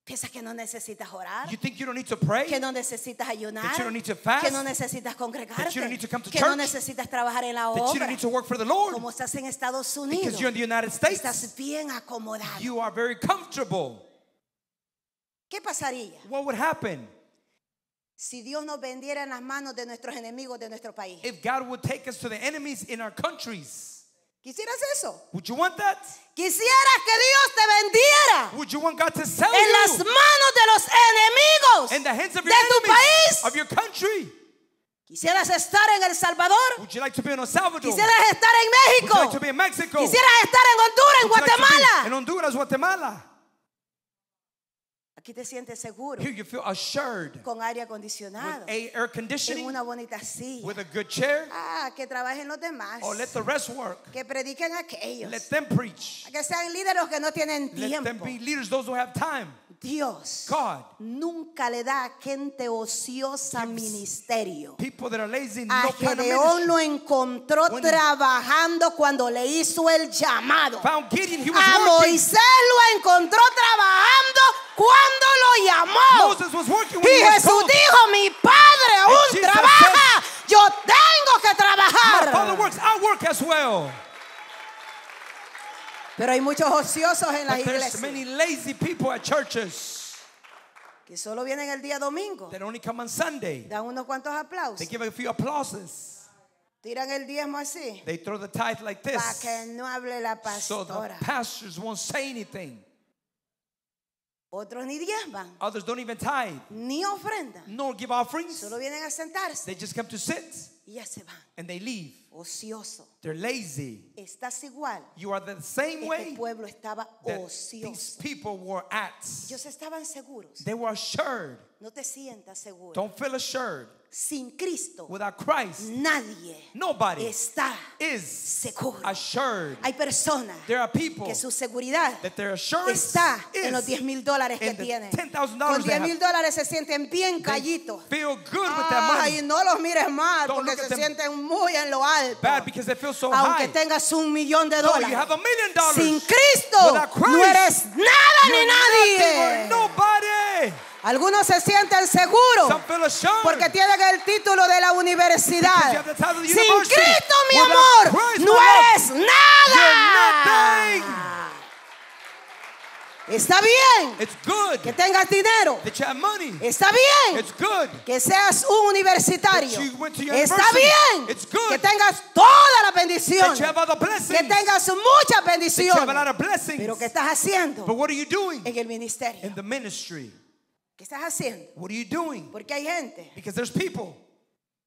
Piensas que no necesitas orar. You think you don't need to pray. Que no necesitas ayunar. That you don't need to fast. Que no necesitas congregarte. That you don't need to come to church. Que no necesitas trabajar en la obra. That you don't need to work for the Lord. Como estás en Estados Unidos. Because you're in the United States. Estás bien acomodado. You are very comfortable. ¿Qué pasaría? What would happen? Si Dios nos vendiera en las manos de nuestros enemigos de nuestro país. If God would take us to the enemies in our countries. ¿Quisieras eso? Would you want that? Quisieras que Dios te vendiera. Would you want God to sell en las manos de los enemigos in the hands of your de tu país. Of your country. Quisieras estar en El Salvador. Would you like to be in El Salvador? Quisieras estar en México. Would you like to be in Mexico? Quisieras estar en Honduras, en Guatemala. Like en Honduras, Guatemala. Aquí te sientes seguro. Here you feel assured. Con aire acondicionado. With air conditioning. En una bonita silla. With a good chair. Ah, que trabajen los demás. Oh, let the rest work. Que prediquen aquellos. Let them preach. Que sean líderes que no tienen tiempo. Let them be leaders, those who have time. Dios God nunca le da a gente ociosa ministerio. People that are lazy, a Gedeón lo encontró trabajando cuando le hizo el llamado. A Moisés lo encontró trabajando cuando lo llamó. Y Jesús dijo, mi Padre aún trabaja, yo tengo que trabajar. Pero hay muchos ociosos en las iglesias. Many lazy people at churches. Que solo vienen el día domingo. They only come on Sunday. Dan unos cuantos aplausos. They give a few applauses. Tiran el diezmo así. They throw the tithe like this. Para que no hable la pastora. So the pastors won't say anything. Otros ni diezman. Others don't even tithe. Ni ofrendan. No give offerings. Solo vienen a sentarse. They just come to sit. Y ya se van. And they leave. Ocioso. They're lazy. Estás igual. You are the same way. Este pueblo estaba ocioso. These people were at. Ellos estaban seguros. They were assured. No te sientas seguro. Don't feel assured. Sin Cristo. Without Christ. Nadie. Nobody. Está. Is. Seguro. Assured. Hay personas. There are people. Que su seguridad. That their assurance. Está. Is en los $10,000 que tienen. $10,000. Con $10,000 se sienten bien callitos. Feel good with that money. Y no los mires mal porque se sienten muy en lo alto. Bad because they feel so high. Aunque tengas $1,000,000. You have $1,000,000. Sin Cristo no eres nada ni nadie. Nobody. Algunos se sienten seguros porque tienen el título de la universidad. Sin Cristo, mi amor, no eres nada. Está bien. It's good. Que tengas dinero. That you have money. Está bien. It's good. Que seas un universitario. That you went to university. Está bien. It's good. Que tengas todas las bendiciones. That you have all the blessings. Que tengas muchas bendiciones. That you have a lot of blessings. Pero ¿qué estás haciendo? But what are you doing? En el ministerio. In the ministry. ¿Qué estás haciendo? What are you doing? Porque hay gente. Because there's people.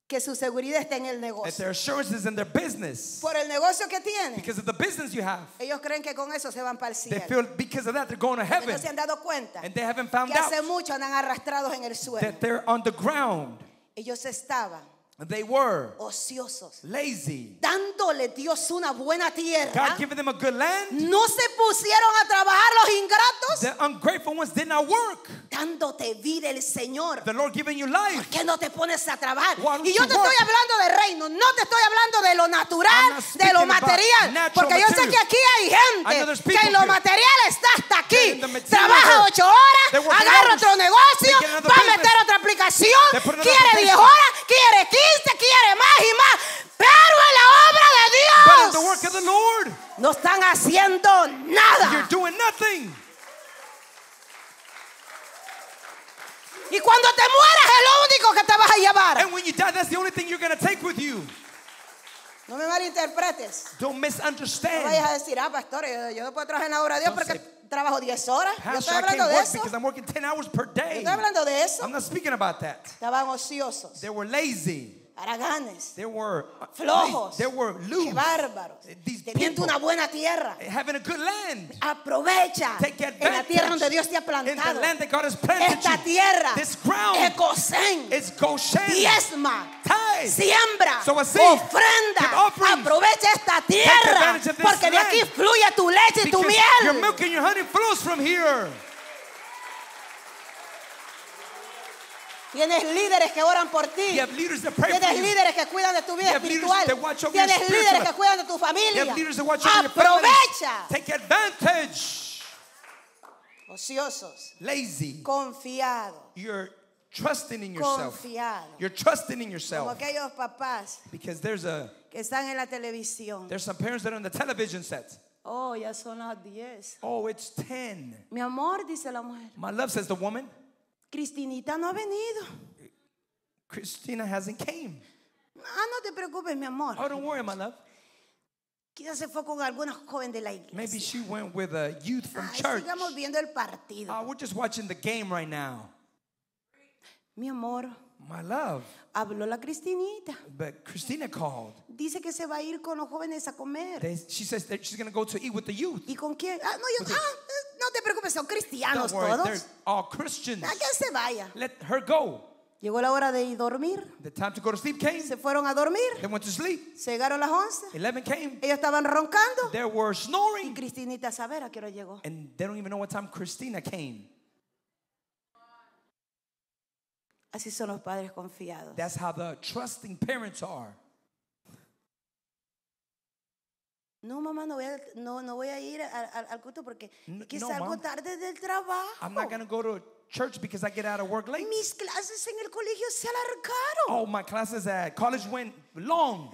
Que su seguridad está en el negocio. That their assurance is in their business. Por el negocio que tienen. Because of the business you have. Ellos creen que con eso se van para el cielo. They feel because of that they're going to heaven. No se han dado cuenta. And they haven't found out. Que hace mucho andan arrastrados en el suelo. That they're on the ground. Ellos estaban. They were ociosos, lazy. Dándole Dios una buena tierra. God giving them a good land. No se pusieron a trabajar los ingratos. The ungrateful ones did not work. Dándote vida el Señor. The Lord giving you life. ¿Por qué no te pones a trabajar? Y yo te estoy hablando del reino, no te estoy hablando de lo natural, de lo material, porque yo sé que aquí hay gente que en lo material está hasta aquí. Trabaja 8 hours, agarra otro negocio, va a meter otra aplicación, quiere 10 hours, quiere 15. Quiere más y más, pero en la obra de Dios, but in the work of the Lord, no están haciendo nada. You're doing nothing. Y cuando te mueras es lo único que te vas a llevar. And when you die, that's the only thing you're going to take with you. No me malinterpretes. Don't misunderstand. No vayas a decir, pastor, yo puedo trabajar en la obra de Dios porque trabajo 10 horas. Yo estoy hablando de eso. I'm working 10 hours per day. Estoy hablando de eso. I'm not speaking about that. Estaban ociosos. They were lazy. Haraganes. They were flojos. They were loose. Qué bárbaros. Teniendo una buena tierra. Having a good land. Aprovecha. Take advantage. En la tierra donde Dios te ha plantado. In the land that God has planted. Esta tierra. This ground. Es Gosén. It's Goshen. Diezma. Tithe. Siembra. So ofrenda. Aprovecha esta tierra. Porque de aquí fluye tu leche y tu miel. Your milk and your honey flows from here. Tienes líderes que oran por ti. Tienes líderes que cuidan de tu vida espiritual. Tienes líderes que cuidan de tu familia. Aprovecha. Take advantage. Ociosos. Lazy. Confiado. You're trusting in yourself. Confiado. You're trusting in yourself. Como aquellos papás que están en la televisión. There's some parents that are on the television set. Oh, ya son las 10. Oh, it's 10. Mi amor, dice la mujer. My love, says the woman. Cristinita no ha venido. Christina hasn't came. No te preocupes, mi amor. Oh, don't worry, my love. Quizás se fue con algunos jóvenes de la iglesia. Maybe she went with a youth from church. Sigamos viendo el partido. We're just watching the game right now. Mi amor. My love. Habló la Cristinita. But Christina called. Dice que se va a ir con los jóvenes a comer. She says that she's going to go to eat with the youth. ¿Y con quién? No te preocupes, son cristianos todos. They're all Christians. A que se vaya. Let her go. Llegó la hora de ir dormir. The time to go to sleep came. Se fueron a dormir. They went to sleep. Se llegaron las 11. 11 came. Ellos estaban roncando. They were snoring. Y Cristinita a saber a qué hora llegó. And they don't even know what time Christina came. Así son los padres confiados. That's how the trusting parents are. No, mamá, no voy a ir al culto porque que salgo tarde del trabajo. I'm not going to go to church because I get out of work late. Mis clases en el colegio se alargaron. Oh, my classes at college went long.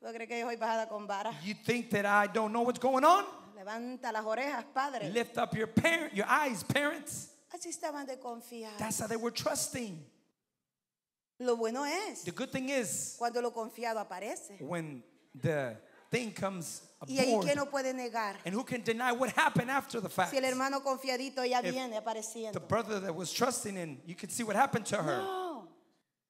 You think that I don't know what's going on? Levanta las orejas, padre. Lift up your eyes, parents. Así estaban de confiados. That's how they were trusting. Lo bueno es. The good thing is. Cuando lo confiado aparece. When the thing comes aboard. And who can deny what happened after the fact? If the brother that was trusting in, you could see what happened to her.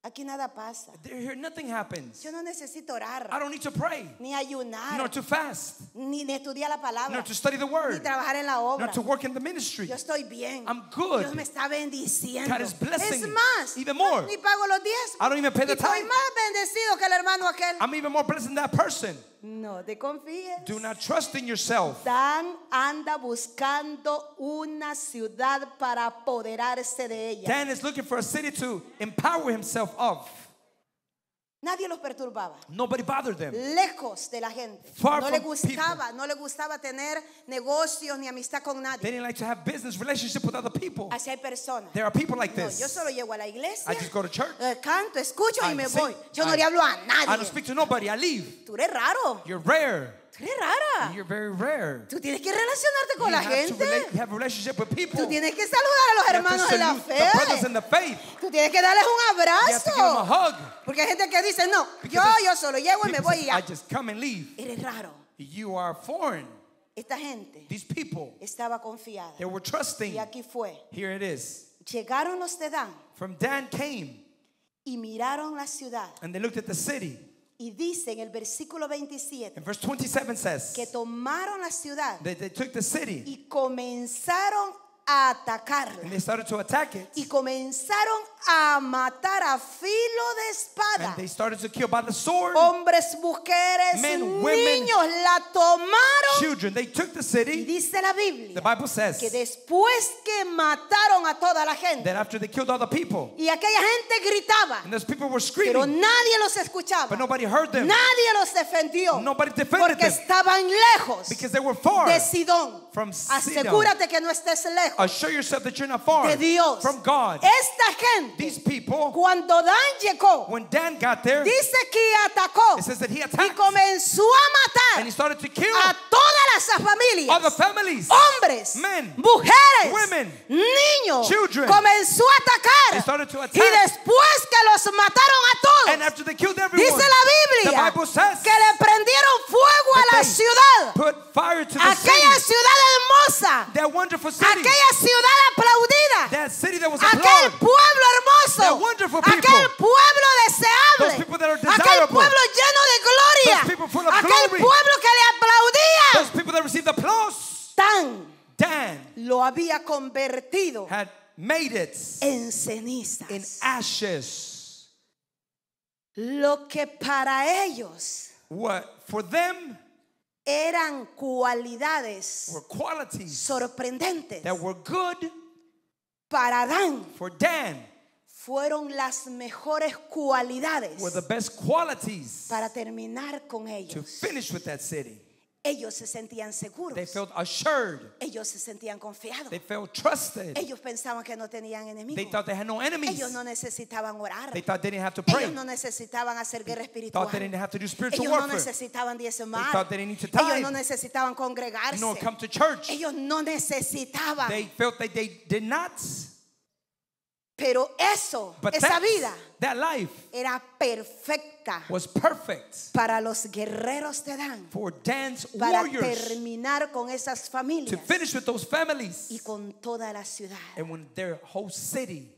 Aquí nada pasa. Here nothing happens. Yo no necesito orar. I don't need to pray. Ni ayunar. Nor to fast. Ni estudiar la palabra. Nor to study the word. Ni trabajar en la obra. Nor to work in the ministry. Yo estoy bien. I'm good. Dios me está bendiciendo. God is blessing. Es más, even more. Ni pago los diezmos. I don't even pay the tithe. Soy más bendecido que el hermano aquel. I'm even more blessed than that person. No te confíes. Do not trust in yourself. Dan anda buscando una ciudad para apoderarse de ella. Dan is looking for a city to empower himself of. Nadie los perturbaba. Nobody bothered them. Lejos de la gente. Far from people. No le gustaba tener negocios ni amistad con nadie. They didn't like to have business relationship with other people. Así hay personas. There are people like this. Yo solo llego a la iglesia. I just go to church. Canto, escucho y me voy. Yo no le hablo a nadie. I don't speak to nobody. I leave. Tú eres raro. You're rare. Tú eres rara. You're very rare. Tú tienes que relacionarte con la gente. Tú tienes que saludar a los hermanos en la fe. Tú tienes que darles un abrazo. Porque hay gente que dice, no, yo solo llego y me voy y ya. Eres raro. You are foreign. Esta gente estaba confiada. They were trusting. Y aquí fue. Here it is. Llegaron los de Dan. From Dan came. Y miraron la ciudad. And they looked at the city. Y dice en el versículo 27, and verse 27 says, que tomaron la ciudad. They took the city. Y comenzaron a atacarla. And they started to attack it. Y comenzaron a matar a filo de espada. And they started to kill by the sword. Hombres, mujeres, men, women, niños, la tomaron. Children, they took the city. Y dice la Biblia, the Bible says, que después que mataron a toda la gente, that after they killed all the people, y aquella gente gritaba, and those people were screaming, pero nadie los escuchaba, but nobody heard them. Nadie los defendió, nobody defended porque them, estaban lejos, because they were far, de Sidón. From Sidon. Asegúrate que no estés lejos. Assure yourself that you're not far from God. Esta gente, these people, cuando Dan llegó, when Dan got there, dice que atacó, it says that he attacked, y comenzó a matar, and he started to kill, a todas las familias, all the families, hombres, men, mujeres, women, niños, children. Comenzó a atacar, he started to attack, y después que los mataron a todos, and after they killed everyone, dice la Biblia, the Bible says, que le prendieron fuego a la ciudad, put fire to the aquella city, ciudad hermosa, that wonderful city, aquella ciudad aplaudida, aquel pueblo hermoso, aquel pueblo deseable, aquel pueblo lleno de gloria, aquel pueblo que le aplaudía. Dan lo había convertido en cenizas, in ashes. Lo que para ellos, for them, eran cualidades sorprendentes, that were good, para Dan, for Dan, fueron las mejores cualidades, were the best qualities, para terminar con ellos, to finish with that city. Ellos se sentían seguros. They felt assured. Ellos se sentían confiados. They felt trusted. Ellos pensaban que no tenían enemigos. They thought they had no enemies. Ellos no necesitaban orar. They thought they didn't have to pray. Ellos no necesitaban hacer guerra espiritual. They didn't have to do spiritual warfare. Ellos no necesitaban diezmar. They thought they didn't need to tithe. Ellos no necesitaban congregarse. No, come to church. Ellos no necesitaban. They felt that they did not. Pero eso, esa vida, that life, era perfecta, was perfect, para los guerreros de Dan, for Dan's para warriors, terminar con esas familias, to finish with those families, y con toda la ciudad. And when their whole city,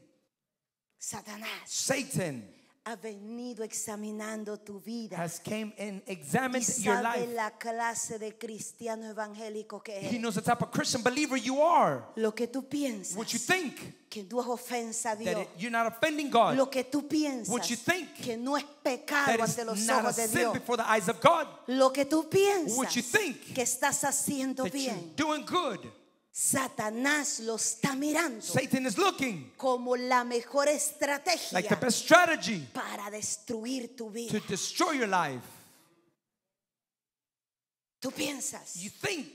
Satanás, Satan, ha venido examinando tu vida, has came and examined your life. La clase de cristiano evangélico que eres. He knows the type of Christian believer you are. Lo que tú piensas, what you think, que no es ofensa a Dios. That you're not offending God. Lo que tú piensas, what you think, que no es pecado ante los ojos de Dios. Before the eyes of God. Lo que tú piensas, what you think, que estás haciendo that bien, you're doing good. Satanás lo está mirando, Satan is looking, como la mejor estrategia, like the best strategy, para destruir tu vida, to destroy your life. Tú piensas, you think,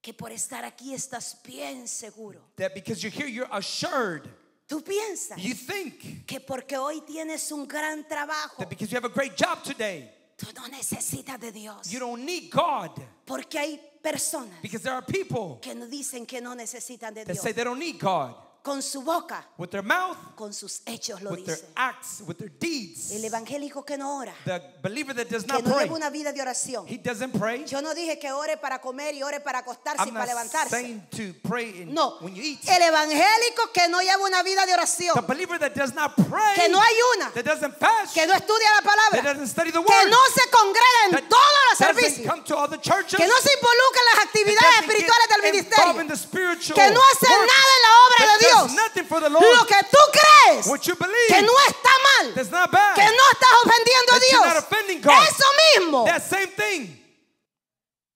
que por estar aquí estás bien seguro, that because you're here you're assured. Tú piensas, you think, que porque hoy tienes un gran trabajo, that because you have a great job today, tú no necesitas de Dios. You don't need God. Porque hay personas, because there are people, que dicen que no necesitan de Dios, say they don't need God. Con su boca, with their mouth, con sus hechos lo with dicen, their acts, with their deeds. El evangélico que no ora, the believer that does not pray, no lleva una vida de oración. He doesn't pray. Yo no dije que ore para comer y ore para acostarse y para levantarse. I'm not saying to pray when you eat. El evangélico que no lleva una vida de oración, the believer that does not pray, que no ayuna, that doesn't fast, que no estudia la palabra, that doesn't study the word, que no se congrega en that todos los servicios, come to all the churches, que no se involucra en las actividades espirituales del ministerio, que no hace nada en la obra de Dios. Nothing for the Lord. Lo que tú crees, what you believe, que no está mal, that's not bad, que no estás ofendiendo a Dios, you're not offending God, eso mismo, that same thing,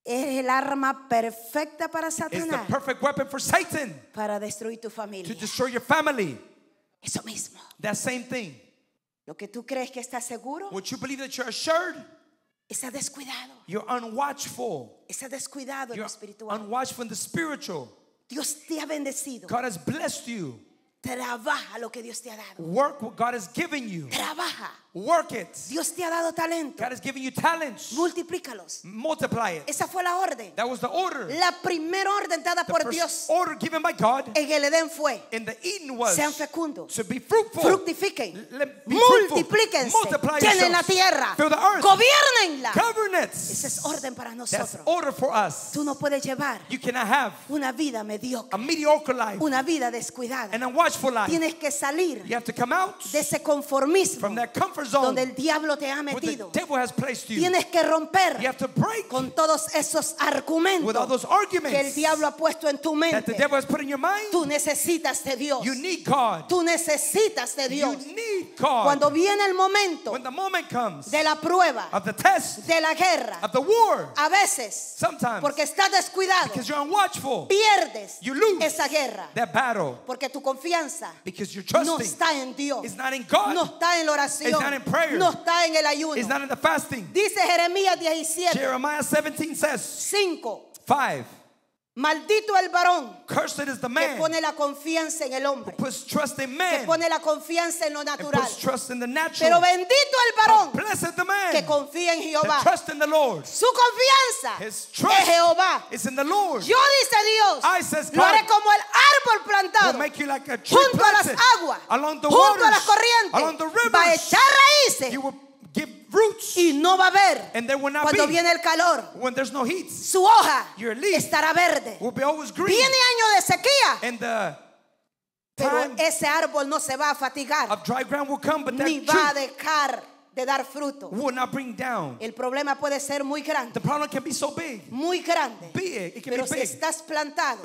es el arma perfecta para Satanás, the perfect weapon for Satan, para destruir tu familia, to destroy your family, eso mismo, that same thing. Lo que tú crees que estás seguro, what you believe that you're assured, estás descuidado, you're unwatchful, estás descuidado en lo espiritual, unwatchful in the spiritual. Dios te ha bendecido. God has blessed you. Trabaja lo que Dios te ha dado. Work what God has given you. Trabaja Work it. Dios te ha dado talento. God has given you talents. Multiplícalos. Multiply it. Esa fue la orden. That was the order. La primera orden dada por Dios. Order given by God. En el Edén fue. In the Eden was. Sean fecundos. To be fruitful. Fructifiquen. Multiplíquense. Multiply. Llenen la tierra. Fill the earth. Gobiernenla. Govern it. Esa es orden para nosotros. That's order for us. Tú no puedes llevar. You cannot have. Una vida mediocre. A mediocre life. Una vida descuidada. An unwatchful life. Tienes que salir. You have to come out. De ese conformismo. From that comfort. Donde el diablo te ha metido. Tienes que romper con todos esos argumentos que el diablo ha puesto en tu mente. Tú necesitas de Dios. Tú necesitas de Dios. Cuando viene el momento de la prueba, de la guerra, a veces, porque estás descuidado, pierdes esa guerra, porque tu confianza no está en Dios, no está en la oración, no está en el ayuno. It's not in the fasting. Dice Jeremías 17. Jeremiah 17 says. 5. Maldito el varón que pone la confianza en el hombre, que pone la confianza en lo natural, pero bendito el varón que confía en Jehová. Su confianza es Jehová. Yo, dice Dios, lo haré como el árbol plantado junto a las aguas, junto a las corrientes, va a echar raíces y no va a haber, cuando viene el calor, su hoja estará verde. Viene año de sequía, pero ese árbol no se va a fatigar ni va a dejar de dar fruto. El problema puede ser muy grande, muy grande, pero si estás plantado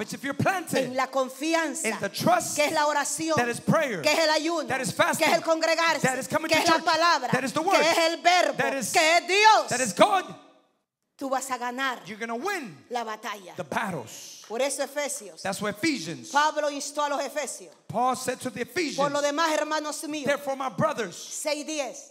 en la confianza, que es la oración, que es el ayuno, que es el congregarse, que es la palabra, que es el verbo, que es Dios, tú vas a ganar la batalla. Por eso Efesios, Pablo instó a los Efesios, por lo demás, hermanos míos, 6:10.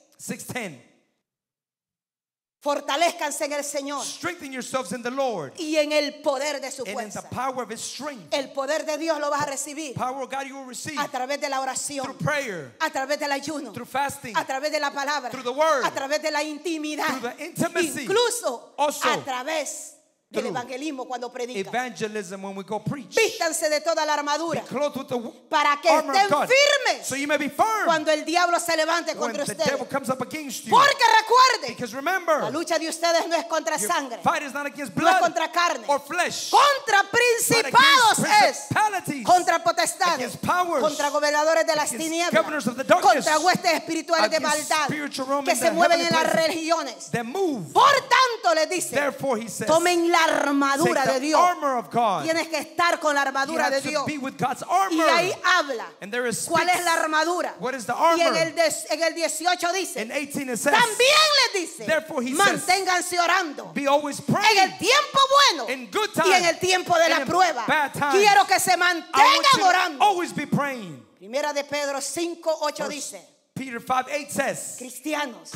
Fortalézcanse en el Señor. Strengthen yourselves in the Lord. Y en el poder de su fuerza. And in the power of his strength. El poder de Dios lo vas a recibir. Power of God you will receive. A través de la oración. Through prayer. A través del ayuno. Through fasting. A través de la palabra. Through the word. A través de la intimidad. Through the intimacy. Incluso a través del evangelismo cuando predica. Evangelism when we go preach. Vístanse de toda la armadura para que estén firmes cuando el diablo se levante contra ustedes. Porque recuerden, la lucha de ustedes no es contra sangre, no es contra carne, contra principados es, contra potestades, contra gobernadores de las tinieblas, contra huestes espirituales de maldad que se mueven en las religiones. Por tanto, les dice, tomen la armadura de Dios. Tienes que estar con la armadura de Dios. Y ahí habla cuál es la armadura. Y en el 18 dice, también les dice, manténganse orando en el tiempo bueno y en el tiempo de la prueba. Quiero que se mantengan orando. Primera de Pedro 5:8 dice, cristianos,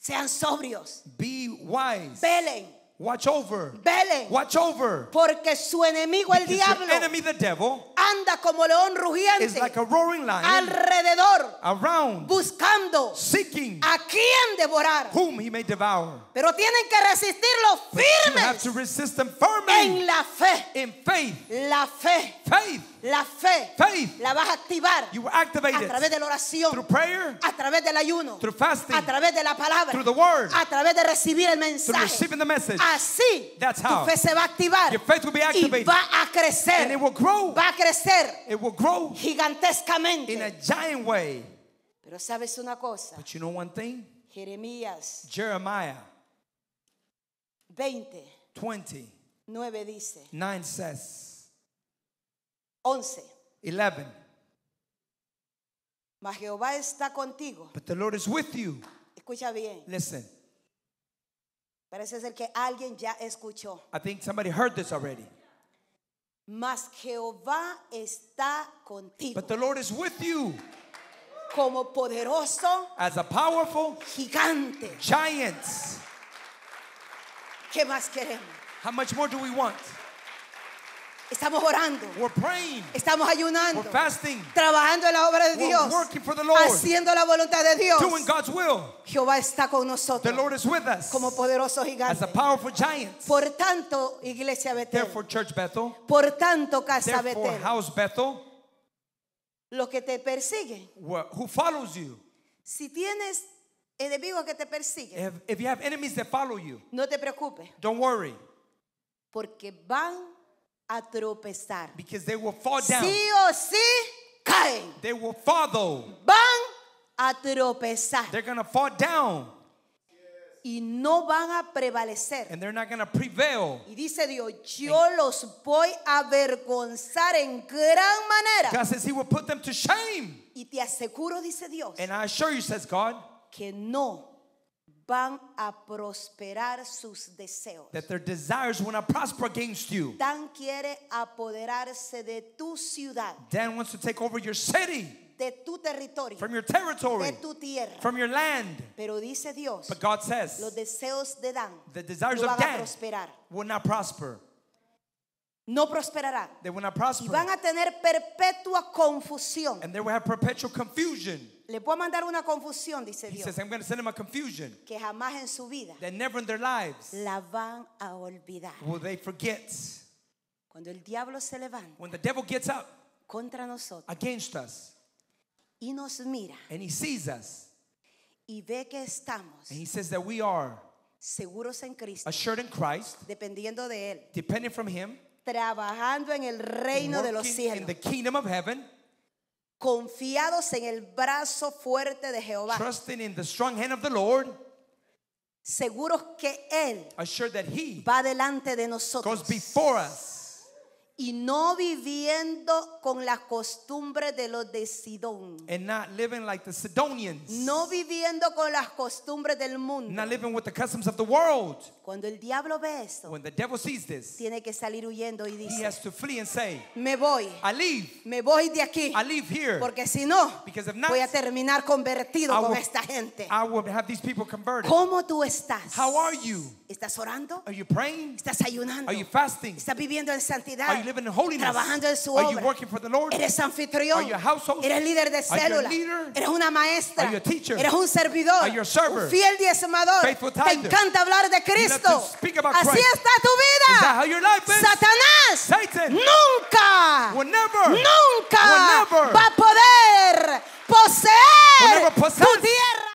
sean sobrios, velen. Watch over. Velen. Watch over. Porque su enemigo el diablo, your enemy, the devil, anda como león rugiente, is like a roaring lion, alrededor, around, buscando, seeking, a quien devorar, whom he may devour. Pero tienen que resistirlo firmes. You have to resist them firmly. En la fe. In faith. La fe. Faith. La fe. Faith. La vas a activar. You will activate it. A través de la oración. Through prayer. A través del ayuno. Through fasting. A través de la palabra. Through the word. A través de recibir el mensaje. Through receiving the message. Así, tu fe se va a activar y va a crecer. Va a crecer gigantescamente. In a giant way. Pero sabes una cosa. But you know one thing? Jeremiah 20 9 dice. 9 says. 11. Mas Jehová está contigo. But the Lord is with you. Escucha bien. Listen. Parece ser que alguien ya escuchó. I think somebody heard this already. Mas Jehová está contigo. But the Lord is with you. Como poderoso, as a powerful gigante. Giants. ¿Qué más queremos? How much more do we want? Estamos orando. We're praying. Estamos ayunando. We're fasting. Trabajando en la obra de Dios. Working for the Lord. Haciendo la voluntad de Dios. Doing God's will. Jehová está con nosotros. The Lord is with us. Como poderoso gigante. As a powerful giant. Por tanto, Iglesia Bethel. Therefore, Church Bethel. Por tanto, Casa Bethel. Therefore, House Bethel. Los que te persiguen. Who follows you. Si tienes enemigos que te persiguen. If you have enemies that follow you. No te preocupes. Don't worry. Porque van a tropezar. Because they will fall down. Sí o sí caen. They will fall though. Van a tropezar. They're going to fall down. Y no van a prevalecer. And they're not going to prevail. Y dice Dios, yo los voy a avergonzar en gran manera. God says he will put them to shame. Y te aseguro, dice Dios. And I assure you, says God, que no van a prosperar sus deseos. That their desires will not prosper against you. Dan quiere apoderarse de tu ciudad. Dan wants to take over your city. De tu territorio. From your territory. De tu tierra. From your land. Pero dice Dios. But God says. Los deseos de Dan. The desires of Dan will not prosper. No prosperarán. They will not prosper. Y van a tener perpetua confusión. And they will have perpetual confusion. Le voy a mandar una confusión, dice Dios. He says, I'm going to send them a confusion. Que jamás en su vida. That never in their lives. La van a olvidar. Will they forget? Cuando el diablo se levanta. When the devil gets up. Contra nosotros. Against us. Y nos mira. And he sees us. Y ve que estamos. And he says that we are. Seguros en Cristo. Assured in Christ. Dependiendo de él. Depending from him. Trabajando en el reino de los cielos. In the kingdom of heaven. Confiados en el brazo fuerte de Jehová. Trusting in the strong hand of the Lord. Seguros que él va delante de nosotros. Goes before us. Y no viviendo con las costumbres de los de Sidón. And not living like the Sidonians. No viviendo con las costumbres del mundo. Not living with the customs of the world. Cuando el diablo ve esto, when the devil sees this, tiene que salir huyendo y dice, he has to flee and say, me voy. I leave. Me voy de aquí. I leave here. Porque si no, not, voy a terminar convertido con esta gente. I will have these people converted. ¿Cómo tú estás? How are you? ¿Estás orando? Are you praying? ¿Estás ayunando? Are you fasting? ¿Estás viviendo en santidad? Are you living in holiness? ¿Trabajando en su obra? Are you working for the Lord? ¿Eres anfitrión? Are you a household? ¿Eres líder de célula? Are you a leader? ¿Eres una maestra? Are you a teacher? ¿Eres un servidor? Are you a server? Un fiel diezmador. Faithful tither. ¿Te encanta hablar de Cristo? Speak about Christ. Así está tu vida. Is that how your life is? Satanás Satan nunca, will never, nunca will never, va a poder poseer tu